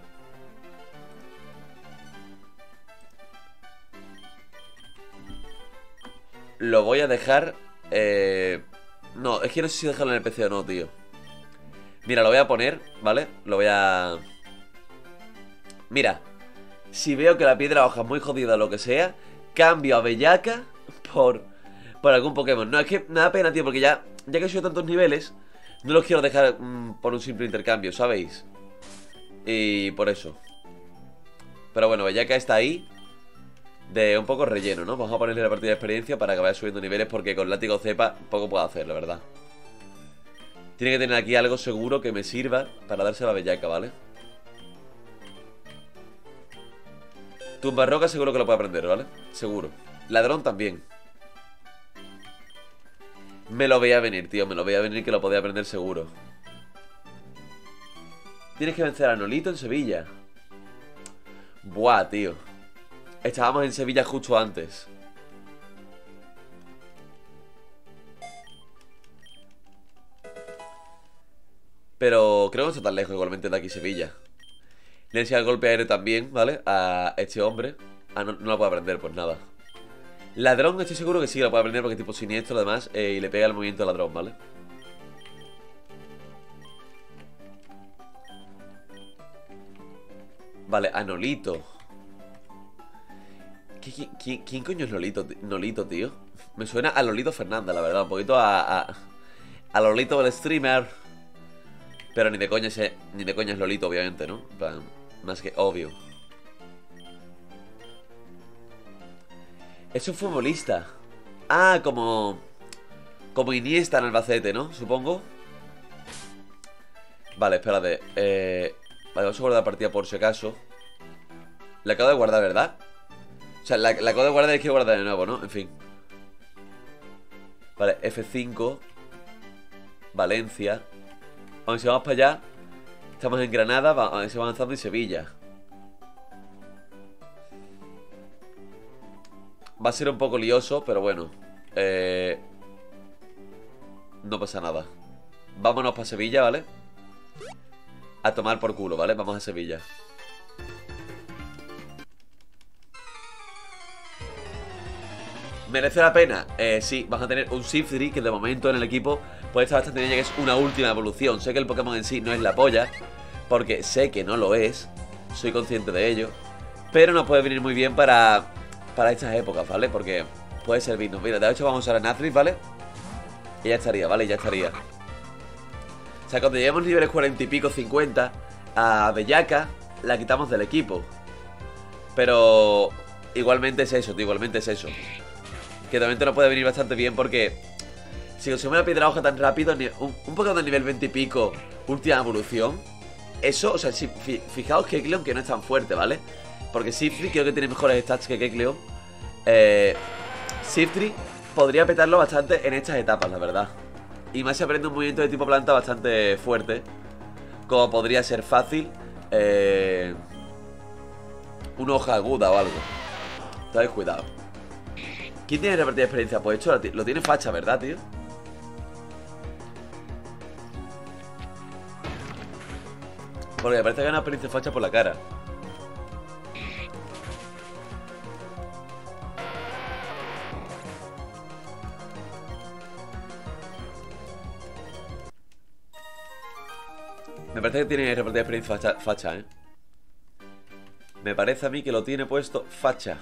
Lo voy a dejar. No, es que no sé si dejarlo en el PC o no, tío. Mira, lo voy a poner, ¿vale? Lo voy a... Mira, si veo que la piedra hoja es muy jodida o lo que sea, cambio a Bellaca por algún Pokémon. No, es que me da pena, tío, porque ya que he subido tantos niveles, no los quiero dejar por un simple intercambio, ¿sabéis? Y por eso. Pero bueno, ya que está ahí, de un poco relleno, ¿no? Vamos a ponerle la partida de experiencia para que vaya subiendo niveles, porque con látigo cepa poco puedo hacer, la verdad. Tiene que tener aquí algo seguro que me sirva para darse la bellaca, ¿vale? Tumba roca seguro que lo puede aprender, ¿vale? Seguro. Ladrón también. Me lo veía venir, tío, me lo veía venir que lo podía aprender seguro. Tienes que vencer a Nolito en Sevilla. Buah, tío. Estábamos en Sevilla justo antes. Pero creo que no está tan lejos igualmente de aquí Sevilla. Le enseña el golpe aéreo también, ¿vale? A este hombre. Ah, no, no lo puede aprender, pues nada. Ladrón estoy seguro que sí lo puede aprender porque es tipo siniestro además, y le pega el movimiento ladrón, ¿vale? Vale, a Nolito. ¿Quién coño es Nolito? Nolito, tío. Me suena a Lolito Fernández, la verdad. Un poquito a Lolito el streamer. Pero ni de coña es Lolito, obviamente, ¿no? En plan, más que obvio. Es un futbolista. Ah, como Iniesta en Albacete, ¿no? Supongo. Vale, espérate. Vale, vamos a guardar la partida por si acaso. La acabo de guardar, ¿verdad? O sea, la acabo de guardar y quiero guardar de nuevo, ¿no? En fin. Vale, F5. Valencia. Vamos, si vamos para allá. Estamos en Granada, se va avanzando, y Sevilla. Va a ser un poco lioso, pero bueno, no pasa nada. Vámonos para Sevilla, ¿vale? A tomar por culo, ¿vale? Vamos a Sevilla. ¿Merece la pena? Sí, vas a tener un Shiftry que de momento en el equipo puede estar bastante bien, ya que es una última evolución. Sé que el Pokémon en sí no es la polla, porque sé que no lo es, soy consciente de ello, pero nos puede venir muy bien para estas épocas, ¿vale? Porque puede servirnos. Mira, de hecho vamos a usar a Nathleaf, ¿vale? Y ya estaría, ¿vale? Ya estaría. O sea, cuando lleguemos niveles 40 y pico, 50, a Bellaca la quitamos del equipo. Pero igualmente es eso, tío, igualmente es eso. Que también te lo puede venir bastante bien, porque si consumimos la piedra hoja tan rápido, un Pokémon de nivel 20 y pico, última evolución, eso, o sea, si, fijaos que Kecleon que no es tan fuerte, ¿vale? Porque Shiftry creo que tiene mejores stats que Kecleon. Shiftry podría petarlo bastante en estas etapas, la verdad. Y más si aprende un movimiento de tipo planta bastante fuerte, como podría ser fácil, una hoja aguda o algo. Entonces, cuidado. ¿Quién tiene repartida experiencia? Pues esto lo tiene Facha, ¿verdad, tío? Porque me parece que gana experiencia Facha por la cara. Me parece que tiene repartida experiencia Facha, ¿eh? Me parece a mí que lo tiene puesto Facha.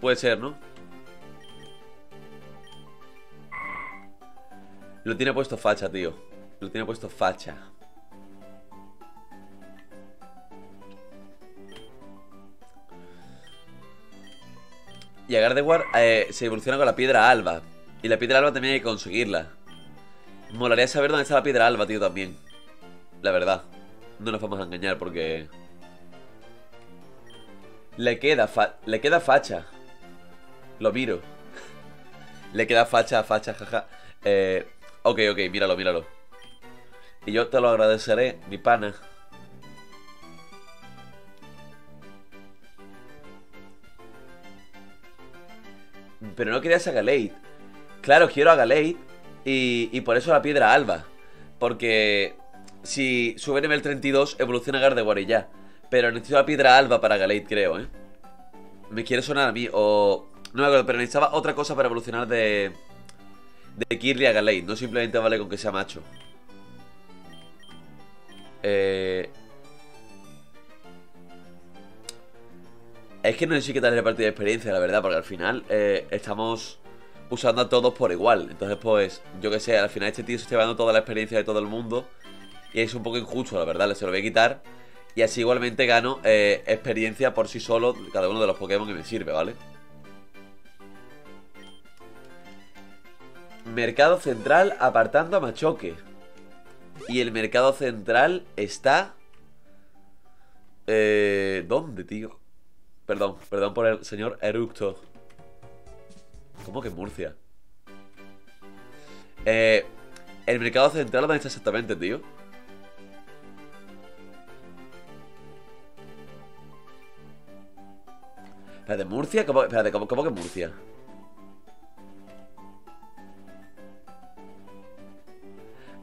Puede ser, ¿no? Lo tiene puesto Facha, tío. Lo tiene puesto Facha. Y a Gardevoir se evoluciona con la piedra alba. Y la piedra alba también hay que conseguirla. Molaría saber dónde está la piedra alba, tío, también. La verdad. No nos vamos a engañar porque... Le queda Facha. Lo miro. Le queda Facha, jaja. Ok, míralo. Y yo te lo agradeceré, mi pana. Pero no querías a Galate. Claro, quiero a Galate. Y por eso la piedra alba. Porque si sube nivel 32, evoluciona Gardevoir y ya. Pero necesito la piedra alba para Galate, creo, ¿eh? Me quiere sonar a mí, o... No me acuerdo, pero necesitaba otra cosa para evolucionar de Kirli a Galate. No simplemente vale con que sea macho. Es que no sé si qué tal es la partida de experiencia, la verdad. Porque al final estamos usando a todos por igual. Entonces, pues, yo qué sé, al final este tío se está llevando toda la experiencia de todo el mundo. Y es un poco injusto, la verdad, se lo voy a quitar. Y así igualmente gano experiencia por sí solo cada uno de los Pokémon que me sirve, ¿vale? Mercado Central apartando a Machoque. Y el Mercado Central está... ¿dónde, tío? Perdón por el señor Eructo. ¿Cómo que en Murcia? El Mercado Central, ¿dónde está exactamente, tío? ¿De Murcia? Espérate, ¿cómo que Murcia?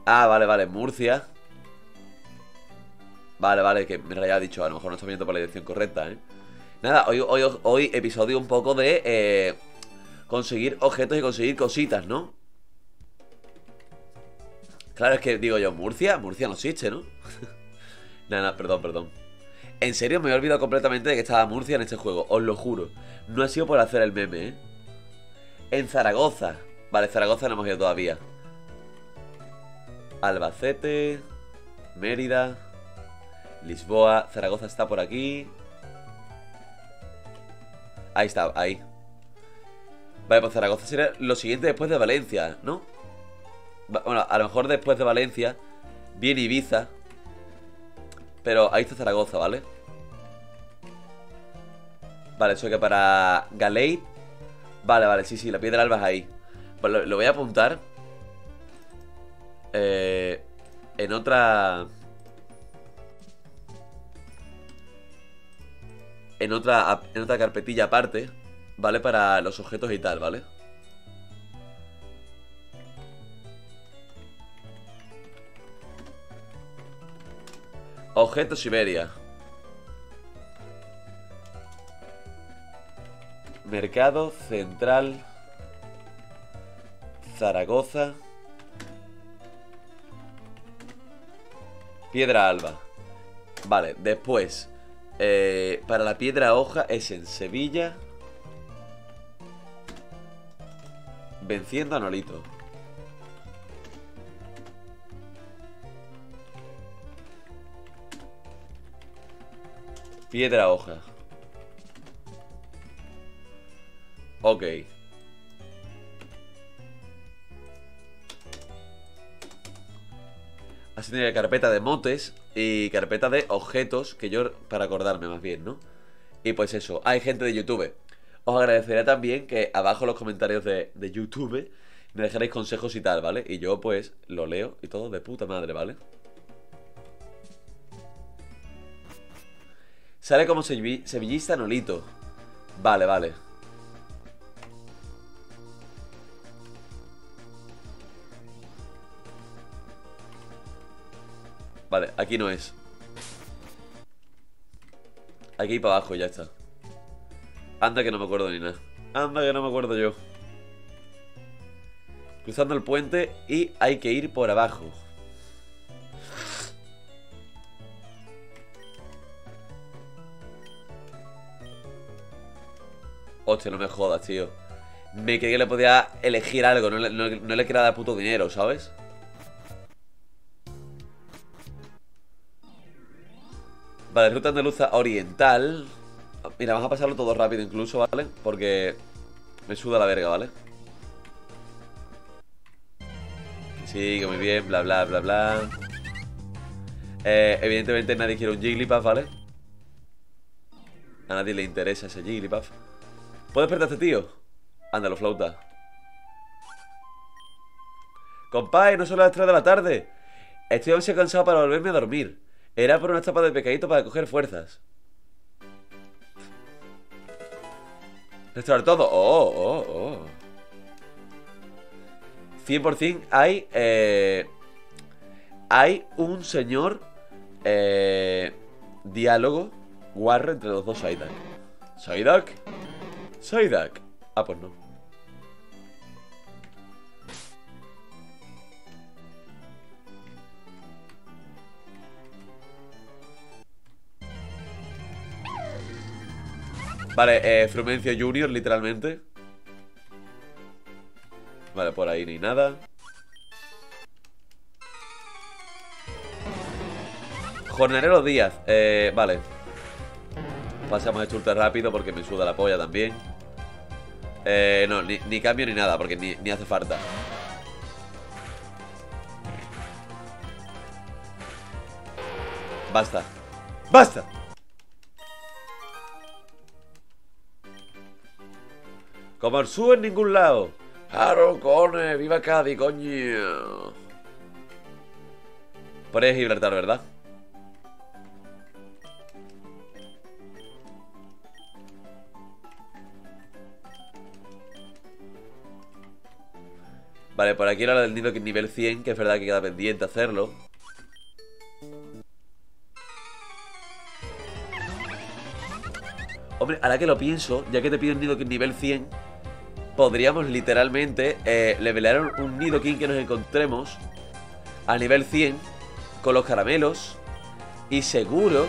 Ah, vale, Murcia. Vale, que me lo había dicho. A lo mejor no estoy viendo por la dirección correcta, ¿eh? Nada, hoy episodio un poco de conseguir objetos y conseguir cositas, ¿no? Claro, es que digo yo, Murcia no existe, ¿no? Nada, perdón. En serio, me he olvidado completamente de que estaba Murcia en este juego, os lo juro. No ha sido por hacer el meme, ¿eh? En Zaragoza. Vale, Zaragoza no hemos ido todavía. Albacete, Mérida, Lisboa. Zaragoza está por aquí. Ahí está, ahí. Vale, pues Zaragoza sería lo siguiente después de Valencia, ¿no? Bueno, a lo mejor después de Valencia viene Ibiza. Pero ahí está Zaragoza, ¿vale? Vale, eso que para Galate. Vale, sí, la piedra alba es ahí. Pues lo voy a apuntar. en otra... En otra carpetilla aparte, ¿vale? Para los objetos y tal, ¿vale? Objetos Iberia. Mercado Central, Zaragoza, Piedra Alba. Vale, después para la piedra hoja es en Sevilla, venciendo a Nolito. Piedra hoja. Ok. Así tiene carpeta de motes y carpeta de objetos, que yo, para acordarme más bien, ¿no? Y pues eso, hay gente de YouTube. Os agradecería también que abajo en los comentarios de YouTube me dejaréis consejos y tal, ¿vale? Y yo pues lo leo y todo de puta madre, ¿vale? Sale como sevillista Nolito. Vale, vale. Vale, aquí no es. Aquí para abajo, ya está. Anda que no me acuerdo ni nada. Anda que no me acuerdo yo. Cruzando el puente y hay que ir por abajo. Hostia, no me jodas, tío. Me creí que le podía elegir algo. No le quería dar puto dinero, ¿sabes? Vale, ruta andaluza oriental. Mira, vamos a pasarlo todo rápido incluso, ¿vale? Porque me suda la verga, ¿vale? Sí, que muy bien, bla, bla, bla, bla. Evidentemente nadie quiere un Jigglypuff, ¿vale? A nadie le interesa ese Jigglypuff. ¿Puedes perder a este tío? Ándalo, flauta. Compay, no son las 3 de la tarde. Estoy demasiado cansado para volverme a dormir. Era por una tapa de pecadito para coger fuerzas. Restaurar todo. Oh, oh, oh. 100% hay... hay un señor... diálogo guarro entre los dos Psyduck. ¿Psyduck? ¿Psyduck? Ah, pues no. Vale, Frumencio Junior, literalmente. Vale, por ahí ni nada. Jornalero Díaz, vale. Pasamos a Churta rápido porque me suda la polla también. No, ni cambio ni nada porque ni hace falta. Basta. ¡Basta! Comarsú en ningún lado. Claro, cone, viva Cádiz, coño. Por ahí es Gibraltar, ¿verdad? Vale, por aquí era el nido nivel 100, que es verdad que queda pendiente hacerlo. Hombre, ahora que lo pienso, ya que te piden nido nivel 100, podríamos literalmente levelear un nido king que nos encontremos a nivel 100 con los caramelos. Y seguro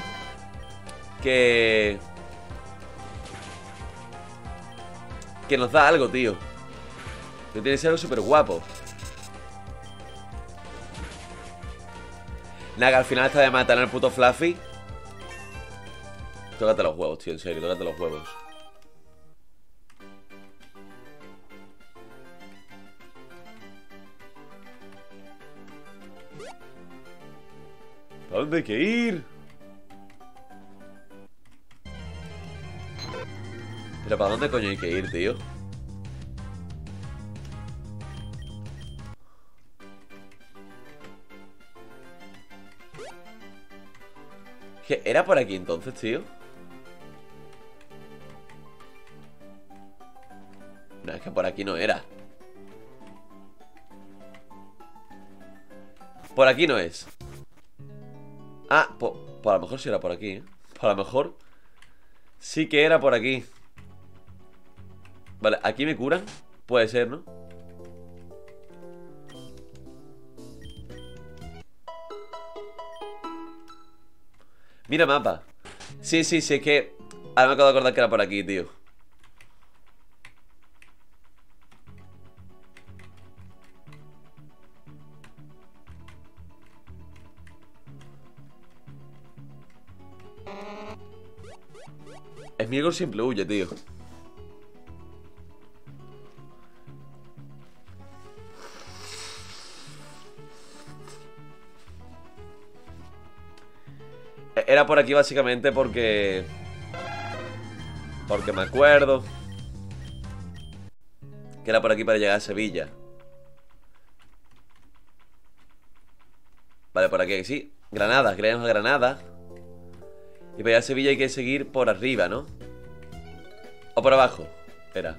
que nos da algo, tío. Que tiene que ser algo súper guapo. Nada, que al final está de matar al puto Fluffy. Tócate los huevos, tío, en serio, tócate los huevos. ¿Dónde hay que ir? Pero ¿para dónde coño hay que ir, tío? ¿Qué? ¿Era por aquí entonces, tío? No, es que por aquí no era. Por aquí no es. Ah, por a lo mejor sí era por aquí, ¿eh? Por a lo mejor sí que era por aquí. Vale, ¿aquí me curan? Puede ser, ¿no? Mira mapa. Sí, sí, sí, es que ahora me acabo de acordar que era por aquí, tío. Smirgol siempre huye, tío. Era por aquí básicamente porque... porque me acuerdo que era por aquí para llegar a Sevilla. Vale, por aquí sí. Granada, creemos a Granada. Y para llegar a Sevilla hay que seguir por arriba, ¿no? O por abajo. Era.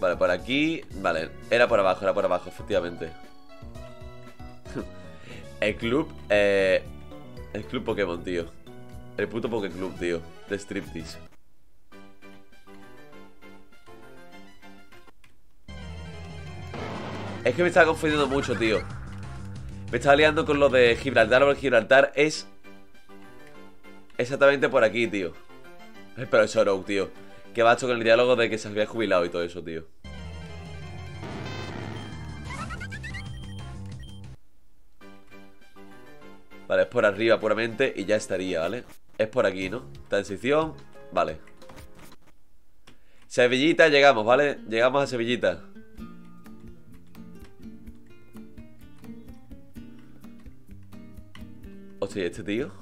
Vale, por aquí. Vale, era por abajo, efectivamente. El club Pokémon, tío. El puto Pokéclub, tío. De striptease. Es que me estaba confundiendo mucho, tío. Me estaba liando con lo de Gibraltar. Porque Gibraltar es exactamente por aquí, tío. Pero eso no, tío. Que basto con el diálogo de que se había jubilado y todo eso, tío. Vale, es por arriba puramente y ya estaría, ¿vale? Es por aquí, ¿no? Transición, vale. Sevillita, llegamos, ¿vale? Llegamos a Sevillita. Hostia, ¿y este tío?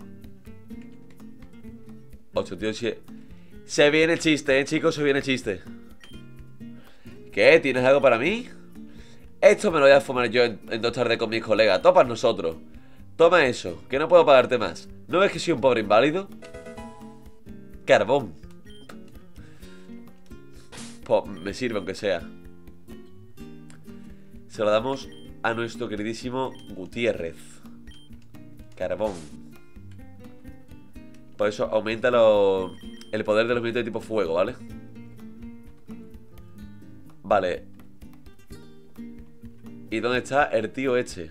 Hostia, tío, si... se viene el chiste, ¿eh, chicos? Se viene el chiste. ¿Qué? ¿Tienes algo para mí? Esto me lo voy a fumar yo en 2 tardes con mis colegas. Topas nosotros. Toma eso, que no puedo pagarte más. ¿No ves que soy un pobre inválido? Carbón. Pues me sirve aunque sea. Se lo damos a nuestro queridísimo Gutiérrez. Carbón. Por eso aumenta el poder de los minutos de tipo fuego, ¿vale? Vale. ¿Y dónde está el tío este?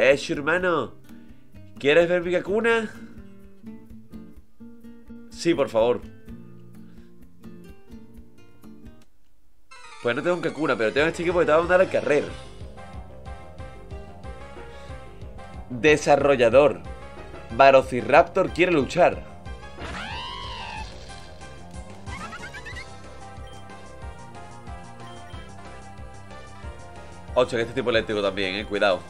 Hermano, ¿quieres ver mi cacuna? Sí, por favor. Pues no tengo un cacuna, pero tengo este equipo que te va a mandar al carrer. Desarrollador. Velociraptor quiere luchar. Ocho, que este tipo eléctrico también, cuidado.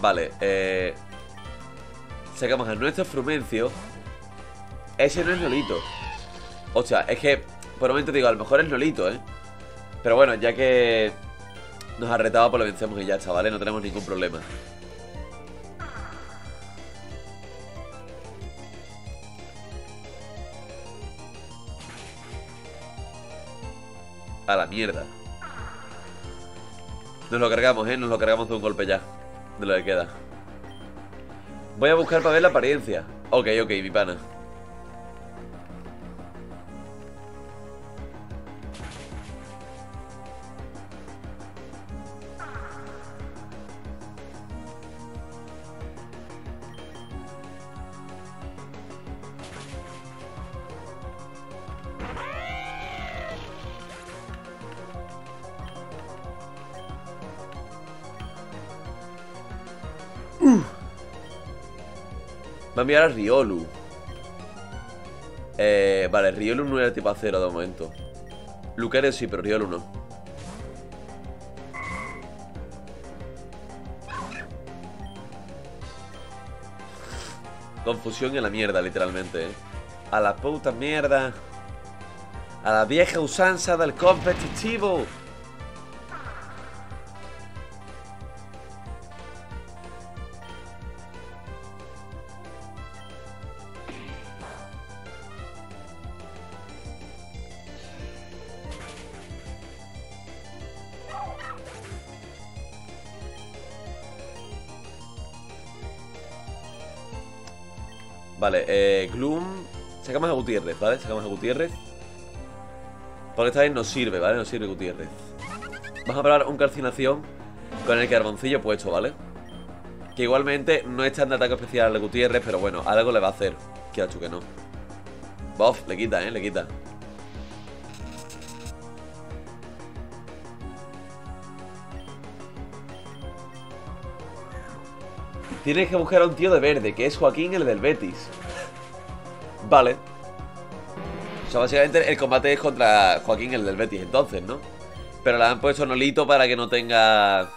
Vale, sacamos a nuestro Frumencio. Ese no es Nolito. O sea, es que por un momento digo, a lo mejor es Nolito, pero bueno, ya que nos ha retado, pues lo vencemos y ya está, ¿vale? No tenemos ningún problema. A la mierda. Nos lo cargamos, nos lo cargamos de un golpe ya. De lo que queda. Voy a buscar para ver la apariencia. Ok, ok, mi pana. Va a enviar a Riolu. Vale, Riolu no era tipo acero de momento. Lucario sí, pero Riolu no. Confusión en la mierda, literalmente, A la puta mierda. a la vieja usanza del competitivo. Vale, Gloom. Sacamos a Gutiérrez, ¿vale? Sacamos a Gutiérrez. Porque esta vez nos sirve, ¿vale? Nos sirve Gutiérrez. Vamos a probar un calcinación con el carboncillo puesto, ¿vale? Que igualmente no es tan de ataque especial de Gutiérrez, pero bueno, algo le va a hacer. Queda chulo que no. Bof, le quita, le quita. Tienes que buscar a un tío de verde, que es Joaquín, el del Betis. Vale. O sea, básicamente el combate es contra Joaquín, el del Betis, entonces, ¿no? Pero le han puesto Nolito para que no tenga...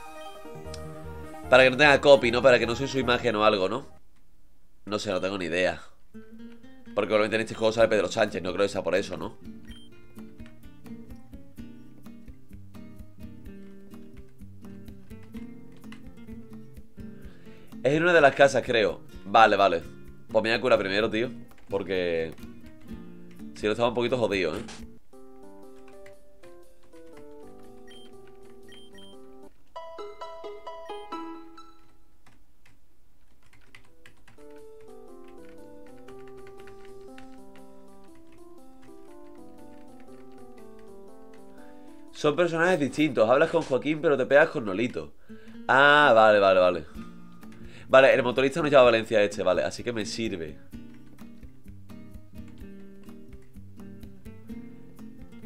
para que no tenga copy, ¿no? Para que no sea su imagen o algo, ¿no? No sé, no tengo ni idea. Porque obviamente en este juego sale Pedro Sánchez, no creo que sea por eso, ¿no? Es en una de las casas, creo. Vale, vale. Pues me voy a curar primero, tío. Porque... si no estaba un poquito jodido, ¿eh? Son personajes distintos. Hablas con Joaquín, pero te pegas con Nolito. Ah, vale, vale, vale. Vale, el motorista no lleva a Valencia este, vale, así que me sirve.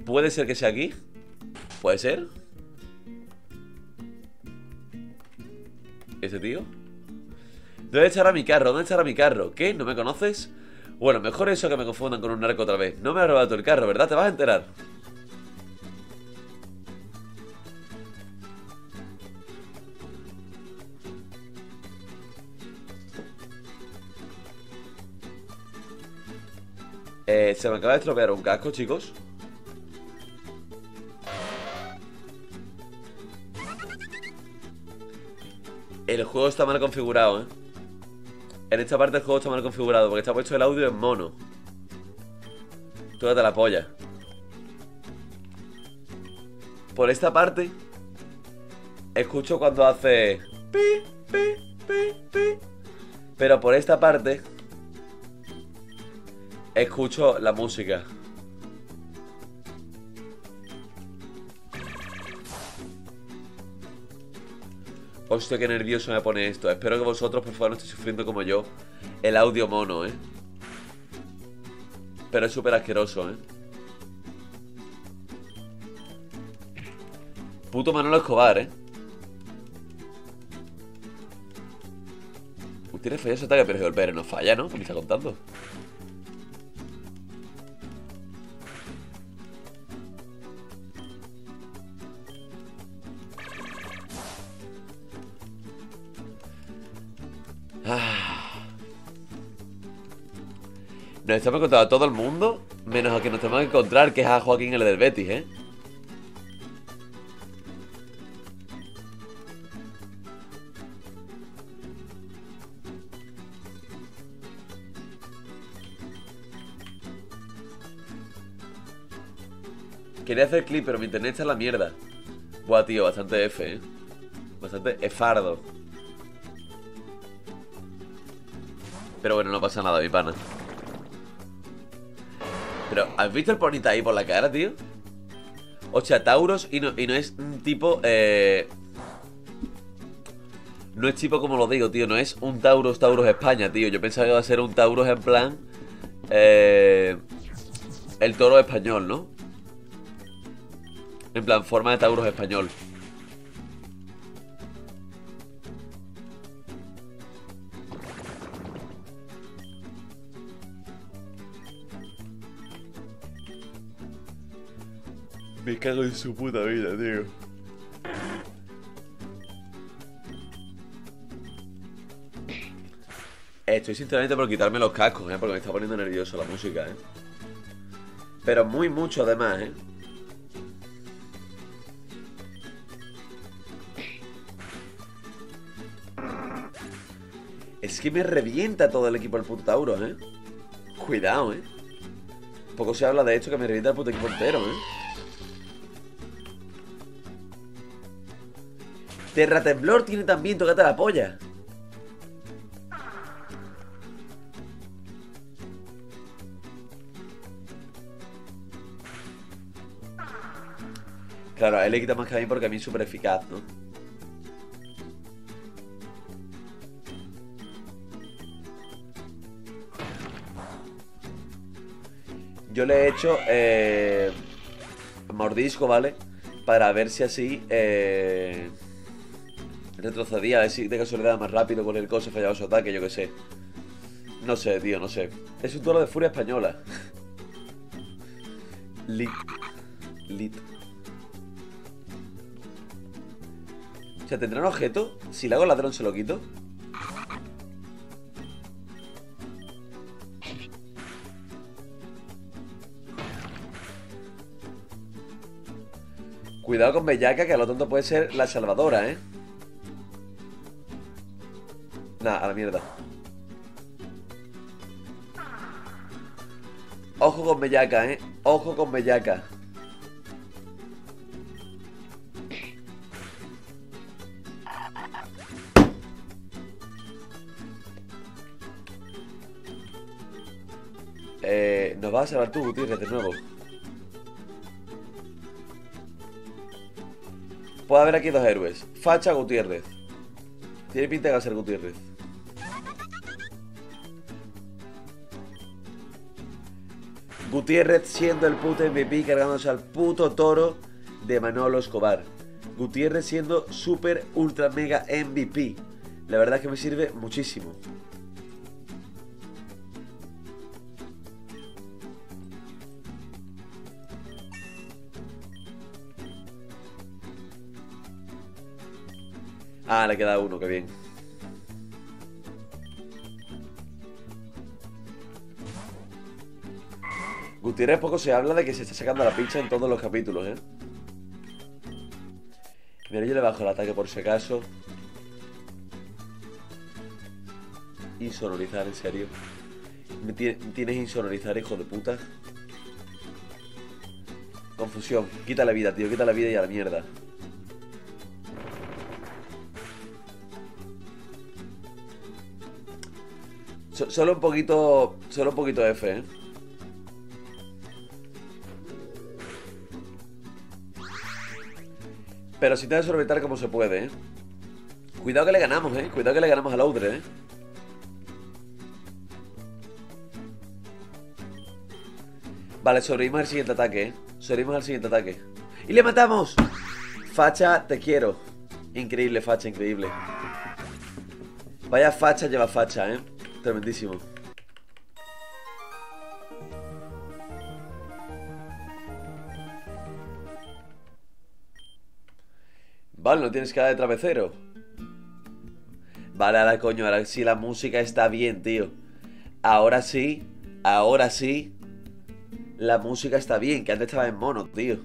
¿Puede ser que sea aquí? ¿Puede ser? ¿Este tío? ¿Dónde estará mi carro? ¿Dónde estará mi carro? ¿Qué? ¿No me conoces? Bueno, mejor eso que me confundan con un narco otra vez. No me ha robado el carro, ¿verdad? Te vas a enterar. Se me acaba de estropear un casco, chicos. El juego está mal configurado, ¿eh? En esta parte el juego está mal configurado porque está puesto el audio en mono. Tú date la polla. Por esta parte escucho cuando hace pi, pi, pi, pi. Pero por esta parte escucho la música. Hostia, qué nervioso me pone esto. Espero que vosotros, por favor, no estéis sufriendo como yo el audio mono, ¿eh? Pero es súper asqueroso, ¿eh? Puto Manolo Escobar, ¿eh? Ustedes fallan su ataque, pero el PR no falla, ¿no? ¿Qué me está contando? Nos estamos encontrando a todo el mundo, menos a que nos tenemos que encontrar, que es a Joaquín, el del Betis, ¿eh? Quería hacer clip, pero mi internet está en la mierda. Buah, tío, bastante F, ¿eh? Bastante efardo. Pero bueno, no pasa nada, mi pana. Pero, ¿has visto el ponita ahí por la cara, tío? O sea, Tauros y no es un tipo, no es tipo como lo digo, tío. No es un Tauros España, tío. Yo pensaba que iba a ser un Tauros en plan, el toro español, ¿no? En plan, forma de Tauros español. Me cago en su puta vida, tío. Estoy sinceramente por quitarme los cascos, porque me está poniendo nervioso la música, Pero muy mucho además, ¿eh? Es que me revienta todo el equipo el puto Tauros, ¿eh? Cuidado, ¿eh? Poco se habla de esto, que me revienta el puto equipo entero, ¿eh? Terratemblor tiene también, tócate la polla. Claro, a él le quita más que a mí porque a mí es súper eficaz, ¿no? Yo le he hecho mordisco, ¿vale? Para ver si así retrocedía, a ver si de casualidad más rápido con el coche fallaba su ataque, yo qué sé. No sé, tío, no sé. Es un duelo de furia española. Lit. O sea, ¿tendrá un objeto? Si le hago ladrón, ¿se lo quito? Cuidado con Bellaca, que a lo tonto puede ser la salvadora, ¿eh? Nah, a la mierda. Ojo con Bellaca, ¿eh? Ojo con Bellaca. Nos vas a salvar tú, Gutiérrez, de nuevo. Puede haber aquí dos héroes. Facha, Gutiérrez. Tiene pinta de ser Gutiérrez. Gutiérrez siendo el puto MVP, cargándose al puto toro de Manolo Escobar. Gutiérrez siendo super ultra mega MVP. La verdad es que me sirve muchísimo. Ah, le queda uno, qué bien. Gutiérrez poco se habla de que se está sacando la pincha en todos los capítulos, ¿eh? Mira, yo le bajo el ataque por si acaso. Insonorizar, en serio. ¿Me tienes insonorizar, hijo de puta? Confusión. Quítale vida, tío, quítale vida y a la mierda. Solo un poquito F, ¿eh? Pero si te vas a orbitar como se puede, ¿eh? Cuidado que le ganamos, ¿eh? Cuidado que le ganamos a Laudre, ¿eh? Vale, sobrevivimos al siguiente ataque, ¿eh? Sobrevivimos al siguiente ataque. ¡Y le matamos! Facha, te quiero. Increíble, Facha, increíble. Vaya Facha lleva Facha, ¿eh? Tremendísimo. Vale, no tienes cara de travesero. Vale, ahora coño, ahora sí la música está bien, tío. Ahora sí la música está bien, que antes estaba en mono, tío.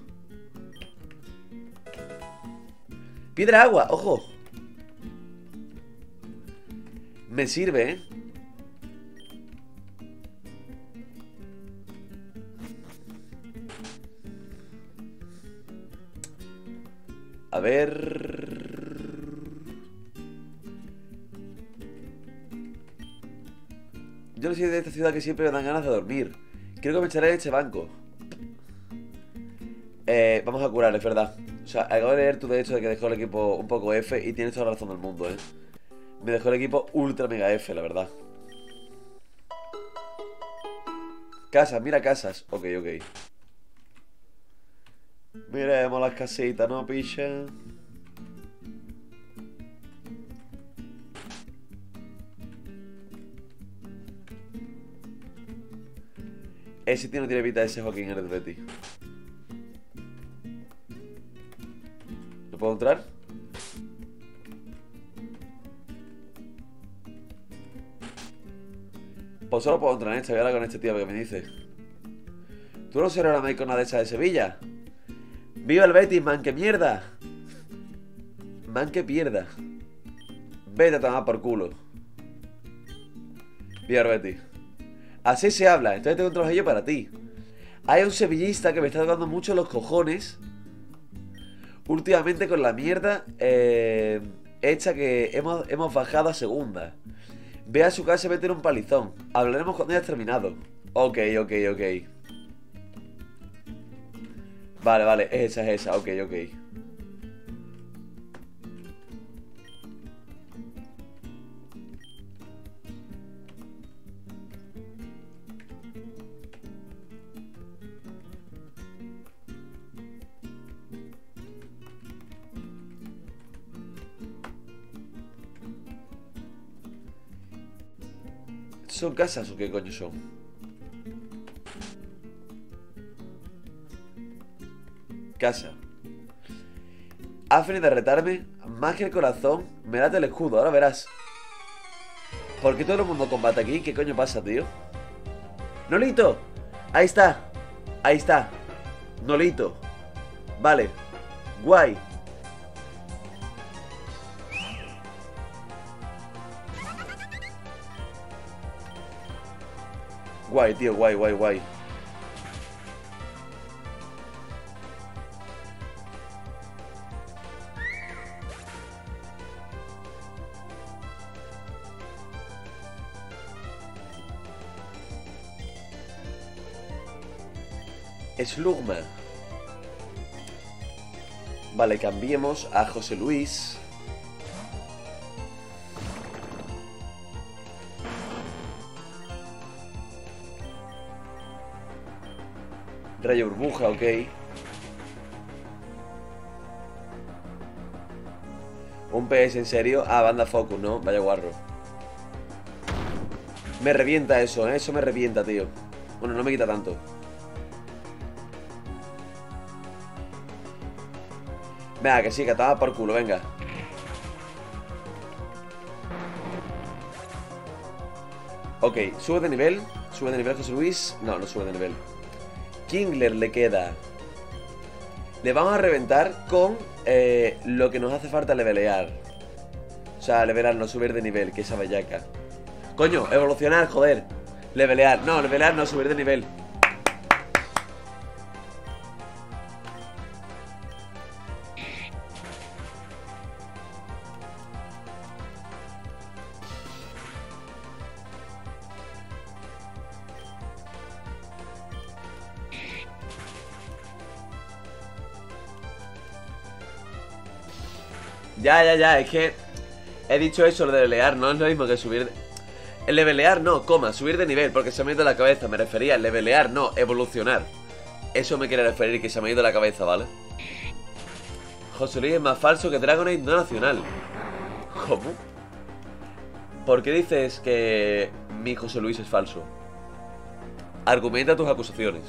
Piedra agua, ojo. Me sirve, ¿eh? A ver... Yo no soy de esta ciudad que siempre me dan ganas de dormir. Creo que me echaré este banco. Vamos a curar, es verdad. O sea, acabo de leer tú de hecho de que dejó el equipo un poco F y tienes toda la razón del mundo, ¿eh? Me dejó el equipo ultra mega F, la verdad. Casas, mira casas. Ok, ok. Miremos las casitas, ¿no, picha? Ese tío no tiene pinta de ese Joaquín, eres de ti. ¿No puedo entrar? Pues solo puedo entrar en esta, voy a hablar con este tío, porque me dice. ¿Tú no serás una maicona de esa de Sevilla? ¡Viva el Betis, man, que mierda! Man, que pierda. Vete a tomar por culo. Viva el Betis. Así se habla. Entonces tengo un trabajillo para ti. Hay un sevillista que me está tocando mucho los cojones últimamente con la mierda hecha que hemos bajado a segunda. Ve a su casa y mete en un palizón. Hablaremos cuando hayas terminado. Ok, ok, ok. Vale, vale, es esa, ok. ¿Son casas o qué coño son? Casa. Has venido a retarme. Más que el corazón, me late el escudo. Ahora verás. ¿Por qué todo el mundo combate aquí? ¿Qué coño pasa, tío? ¡Nolito! Ahí está. Ahí está. Nolito. Vale. Guay. Guay, tío, guay. Slugma. Vale, cambiemos a José Luis. Rayo burbuja, ok. Un PS en serio. Ah, banda focus, ¿no? Vaya guarro. Me revienta eso, ¿eh? Eso me revienta, tío. Bueno, no me quita tanto. Venga, que sí, que estaba por culo, venga. Ok, sube de nivel. Sube de nivel José Luis. No, no sube de nivel. Kingler le queda. Le vamos a reventar con lo que nos hace falta levelear. O sea, levelear, no subir de nivel, que esa bellaca. Coño, evolucionar, joder. Levelear, no, levelear, no subir de nivel. Ya, es que he dicho eso, lo de levelear, no es lo mismo que subir de... Levelear no, coma, subir de nivel, porque se me ha ido la cabeza, me refería, levelear no, evolucionar. Eso me quiere referir, que se me ha ido la cabeza, ¿vale? José Luis es más falso que Dragonite no nacional. ¿Cómo? ¿Por qué dices que mi José Luis es falso? Argumenta tus acusaciones.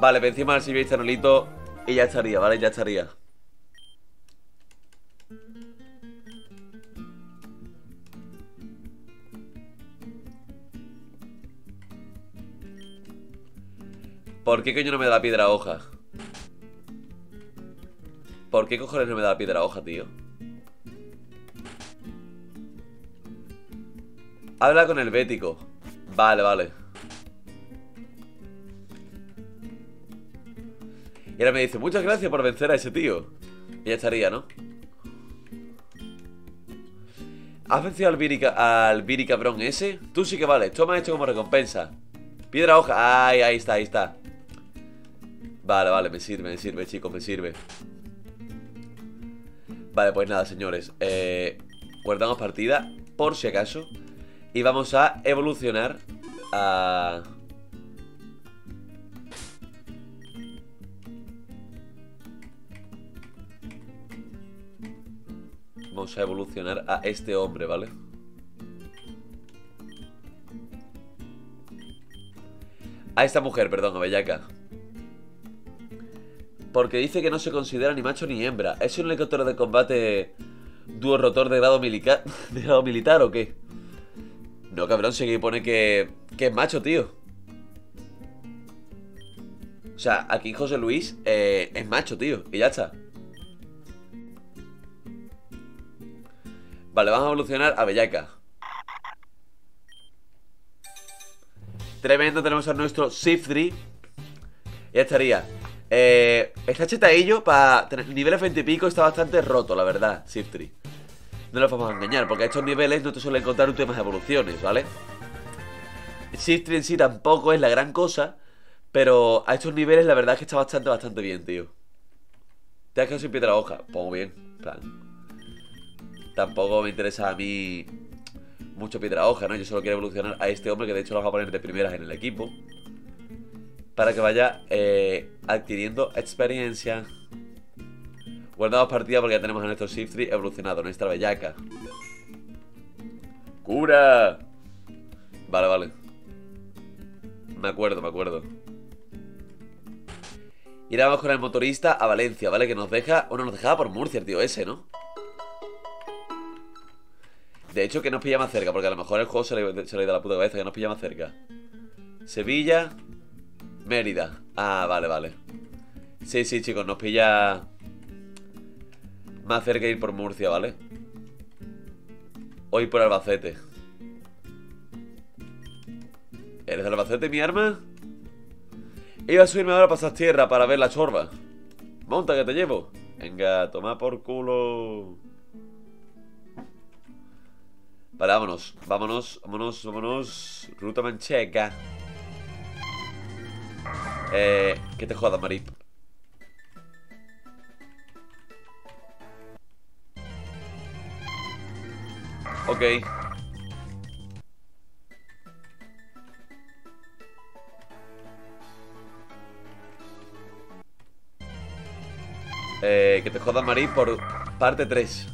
Vale, ven encima del silvestre Nolito. Y ya estaría, ¿vale? Ya estaría. ¿Por qué coño no me da piedra hoja? ¿Por qué cojones no me da piedra hoja, tío? Habla con el bético. Vale. Y ahora me dice, muchas gracias por vencer a ese tío. Y ya estaría, ¿no? ¿Has vencido al Viri cabrón ese? Tú sí que vales, toma esto como recompensa. Piedra hoja, ay, ahí está. Vale, me sirve, chicos, me sirve. Vale, pues nada, señores, guardamos partida, por si acaso. Y vamos a evolucionar a... Vamos a evolucionar a este hombre, ¿vale? A esta mujer, perdón, a bellaca. Porque dice que no se considera ni macho ni hembra. ¿Es un helicóptero de combate dúo rotor de grado militar o qué? No, cabrón, si aquí pone que Qué macho, tío. O sea, aquí José Luis es macho, tío. Y ya está. Vale, vamos a evolucionar a Bellaca. Tremendo, tenemos a nuestro Shiftry. Ya estaría. Está chetadillo para niveles 20 y pico, está bastante roto, la verdad, Shiftry. No nos vamos a engañar, porque a estos niveles no te suelen contar últimas evoluciones, ¿vale? Shiftry en sí tampoco es la gran cosa, pero a estos niveles la verdad es que está bastante bien, tío. Te has quedado sin piedra hoja. Pues muy bien, plan. Tampoco me interesa a mí mucho piedra hoja, ¿no? Yo solo quiero evolucionar a este hombre, que de hecho lo vamos a poner de primeras en el equipo, para que vaya adquiriendo experiencia. Guardamos partida porque ya tenemos a nuestro Shiftry evolucionado, nuestra Bellaca. ¡Cura! Vale, vale. Me acuerdo. Y ahora vamos con el motorista a Valencia, ¿vale? Que nos deja... Bueno, nos dejaba por Murcia el tío ese, ¿no? De hecho, que nos pilla más cerca, porque a lo mejor el juego se le da la puta cabeza, que nos pilla más cerca. Sevilla... Mérida. Ah, vale. Sí, chicos, nos pilla más cerca ir por Murcia, ¿vale? O ir por Albacete. ¿Eres de Albacete, mi arma? Iba a subirme ahora a pasar tierra para ver la chorba. Monta, que te llevo. Venga, toma por culo. Vale, vámonos. Ruta mancheca. Que te jodas, Marip. Ok. Que te jodas, Marip, por parte 3.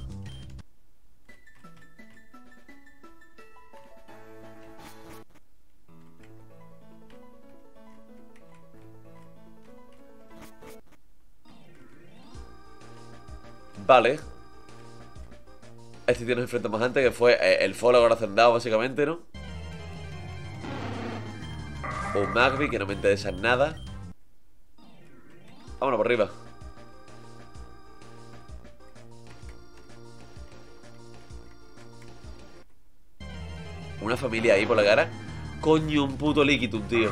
Vale. Este tío nos enfrentamos antes, que fue el Folador hacendado, básicamente, ¿no? Un Magby, que no me interesa en nada. Vámonos por arriba. Una familia ahí por la cara. Coño, un puto Liquitum, tío.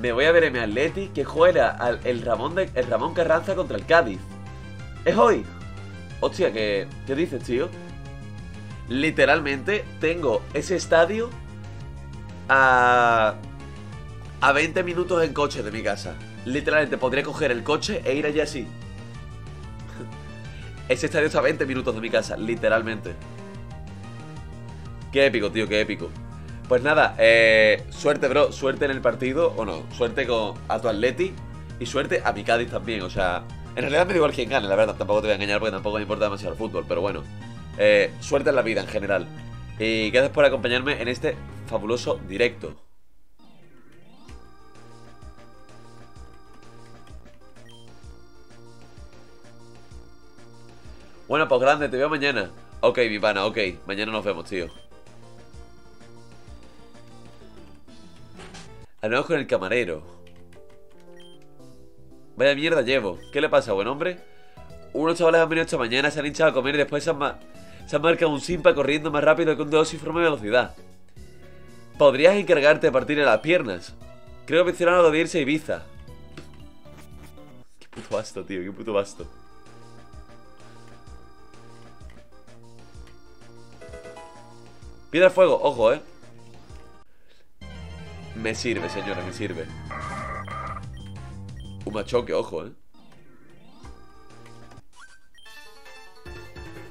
Me voy a ver en mi Atleti, que juega el Ramón Carranza contra el Cádiz. ¿Es hoy? Hostia, ¿qué dices, tío? Literalmente tengo ese estadio a 20 minutos en coche de mi casa. Literalmente podría coger el coche e ir allí así. Ese estadio está a 20 minutos de mi casa, literalmente. Qué épico, tío, qué épico. Pues nada, suerte, bro, suerte en el partido, o no, suerte a tu Atleti y suerte a mi Cádiz también, o sea, en realidad me da igual quien gane, la verdad, tampoco te voy a engañar porque tampoco me importa demasiado el fútbol, pero bueno, suerte en la vida en general. Y gracias por acompañarme en este fabuloso directo. Bueno, pues grande, te veo mañana. Ok, mi pana, ok, mañana nos vemos, tío. Hablamos con el camarero. Vaya mierda llevo. ¿Qué le pasa, buen hombre? Unos chavales han venido esta mañana, se han hinchado a comer y después se han marcado un simpa corriendo más rápido que un dosiforme de velocidad. ¿Podrías encargarte de partirle las piernas? Creo que mencionaron lo de irse a Ibiza. Qué puto basto, tío, qué puto basto. Piedra fuego, ojo, Me sirve, señora, me sirve. Un machoque, ojo,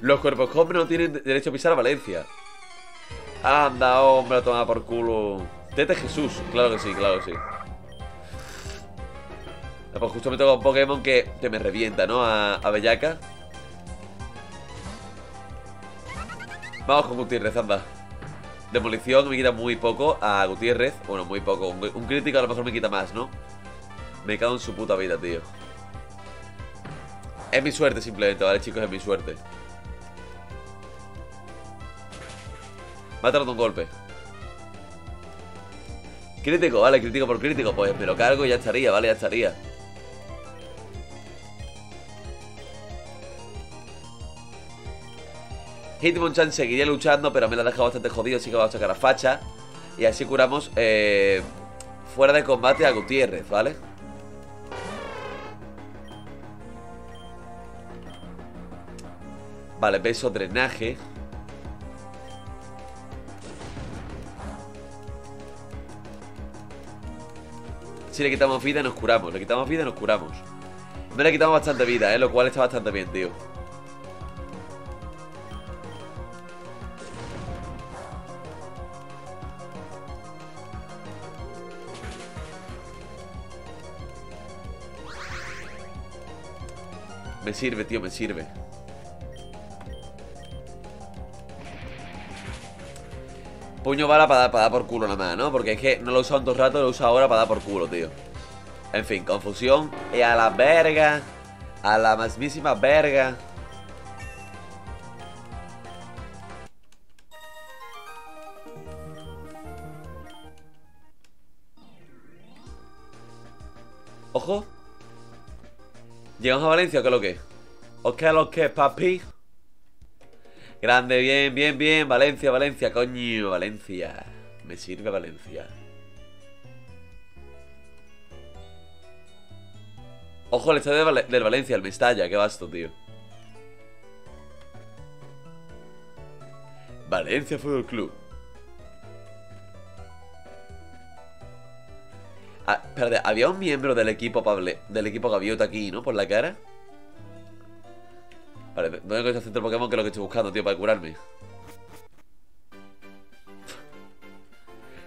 Los cuerpos hombres no tienen derecho a pisar a Valencia. Anda, hombre, toma por culo. Tete Jesús, claro que sí, claro que sí. Pues justo me toca un Pokémon que me revienta, ¿no? A Bellaca. Vamos con Gutiérrez, anda. Demolición me quita muy poco a Gutiérrez. Bueno, muy poco. Un crítico a lo mejor me quita más, ¿no? Me cago en su puta vida, tío. Es mi suerte simplemente, ¿vale, chicos? Es mi suerte. Me ha tardado un golpe. Crítico, vale, crítico por crítico. Pues me lo cargo y ya estaría, vale, ya estaría. Hitmonchan seguiría luchando, pero me la ha dejado bastante jodido, así que vamos a sacar a Facha. Y así curamos fuera de combate a Gutiérrez, ¿vale? Vale, peso, drenaje. Si le quitamos vida, nos curamos. Le quitamos vida, nos curamos. No le quitamos bastante vida, lo cual está bastante bien, tío. Me sirve, tío, me sirve. Puño bala para dar por culo nada más, ¿no? Porque es que no lo he usado en todo el rato, lo he usado ahora para dar por culo, tío. En fin, confusión. Y a la verga. A la mismísima verga. Ojo. ¿Llegamos a Valencia o qué es lo que? ¿O qué es lo que es, papi? Grande, bien, bien, bien. Valencia, Valencia, coño, Valencia. Me sirve Valencia. Ojo, el estadio del Valencia, el Mestalla, qué vasto, tío. Valencia Fútbol Club. Ah, espérate, había un miembro del equipo Gaviota aquí, ¿no? Por la cara. Vale, ¿dónde coño está el centro Pokémon? Que es lo que estoy buscando, tío, para curarme.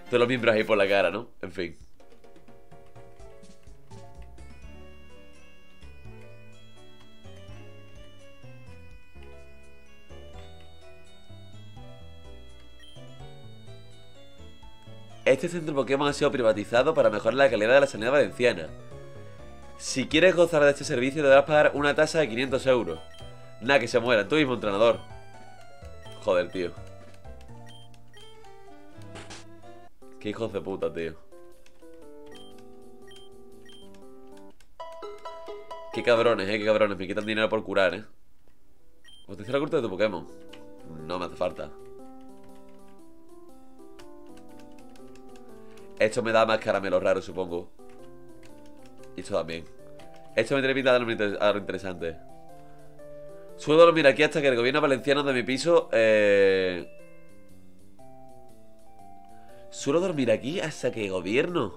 Todos los miembros ahí por la cara, ¿no? En fin. Este centro Pokémon ha sido privatizado para mejorar la calidad de la sanidad valenciana. Si quieres gozar de este servicio deberás pagar una tasa de 500 €. Nah, que se muera, tú mismo entrenador. Joder, tío. Qué hijos de puta, tío. Qué cabrones, me quitan dinero por curar, Potenciar la curta de tu Pokémon. No me hace falta. Esto me da más caramelo raro, supongo. Y esto también. Esto me tiene pinta de algo interesante. Suelo dormir aquí hasta que el gobierno valenciano de mi piso... Suelo dormir aquí hasta que el gobierno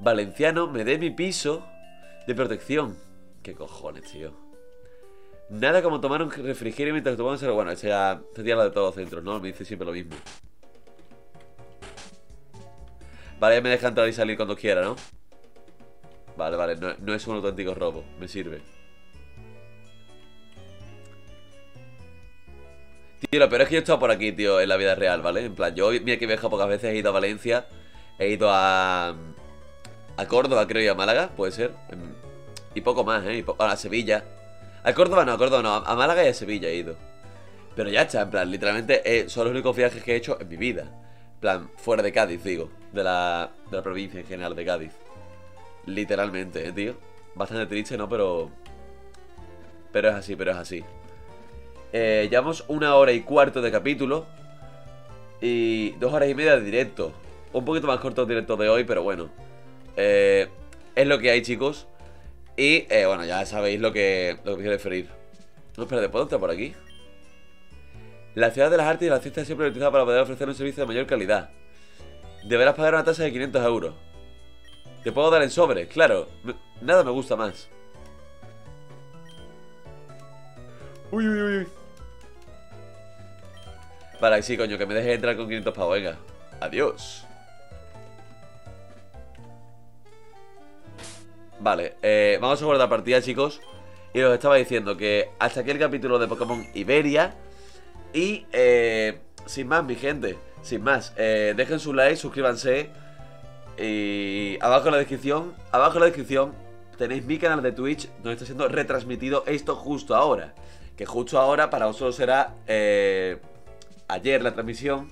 valenciano me dé mi piso de protección. ¿Qué cojones, tío? Nada como tomar un refrigerio mientras tomamos algo. Bueno, esto ya sería la de todos los centros, ¿no? Me dice siempre lo mismo. Vale, ya me deja entrar y salir cuando quiera, ¿no? Vale, vale, no es un auténtico robo. Me sirve. Tío, lo peor es que yo he estado por aquí, tío, en la vida real, ¿vale? En plan, yo, mira que viajo pocas veces, he ido a Valencia. He ido a Córdoba, creo, y a Málaga, puede ser. Y poco más, a Sevilla. A Córdoba no, a Málaga y a Sevilla he ido. Pero ya está, en plan, literalmente son los únicos viajes que he hecho en mi vida. Plan, fuera de Cádiz, digo. De la provincia en general de Cádiz. Literalmente, tío. Bastante triste, ¿no? Pero es así, pero es así. Llevamos 1 hora y cuarto de capítulo. Y 2 horas y media de directo. Un poquito más corto el directo de hoy, pero bueno. Es lo que hay, chicos. Y, bueno, ya sabéis lo que quiero referir. No, espérate, ¿puedo entrar por aquí? La ciudad de las artes y las ciencias siempre utilizada para poder ofrecer un servicio de mayor calidad. Deberás pagar una tasa de 500 €. Te puedo dar en sobre, claro. Nada me gusta más. Uy, uy, uy. Vale, sí, coño, que me dejes entrar con 500 €, venga. Adiós. Vale, vamos a guardar partida, chicos. Y os estaba diciendo que hasta aquí el capítulo de Pokémon Iberia. Y, sin más, mi gente, sin más, dejen su like, suscríbanse. Y abajo en la descripción tenéis mi canal de Twitch, donde está siendo retransmitido esto justo ahora. Que justo ahora para vosotros será ayer la transmisión.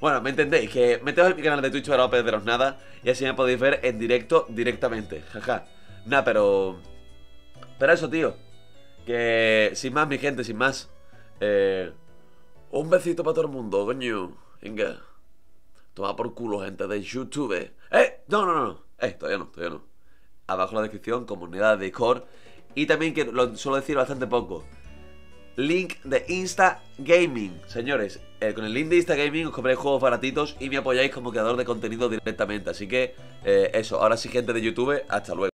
Bueno, me entendéis, que meteos en mi canal de Twitch para no perderos nada y así me podéis ver en directo directamente, jaja. Nah, pero eso, tío. Que sin más, mi gente, sin más. Un besito para todo el mundo, coño. Venga. Toma por culo, gente de YouTube. No. Todavía no. Abajo en la descripción, comunidad de Discord. Y también, que lo suelo decir bastante poco, link de Insta Gaming. Señores, con el link de Insta Gaming os compráis juegos baratitos y me apoyáis como creador de contenido directamente. Así que, eso, ahora sí, gente de YouTube, hasta luego.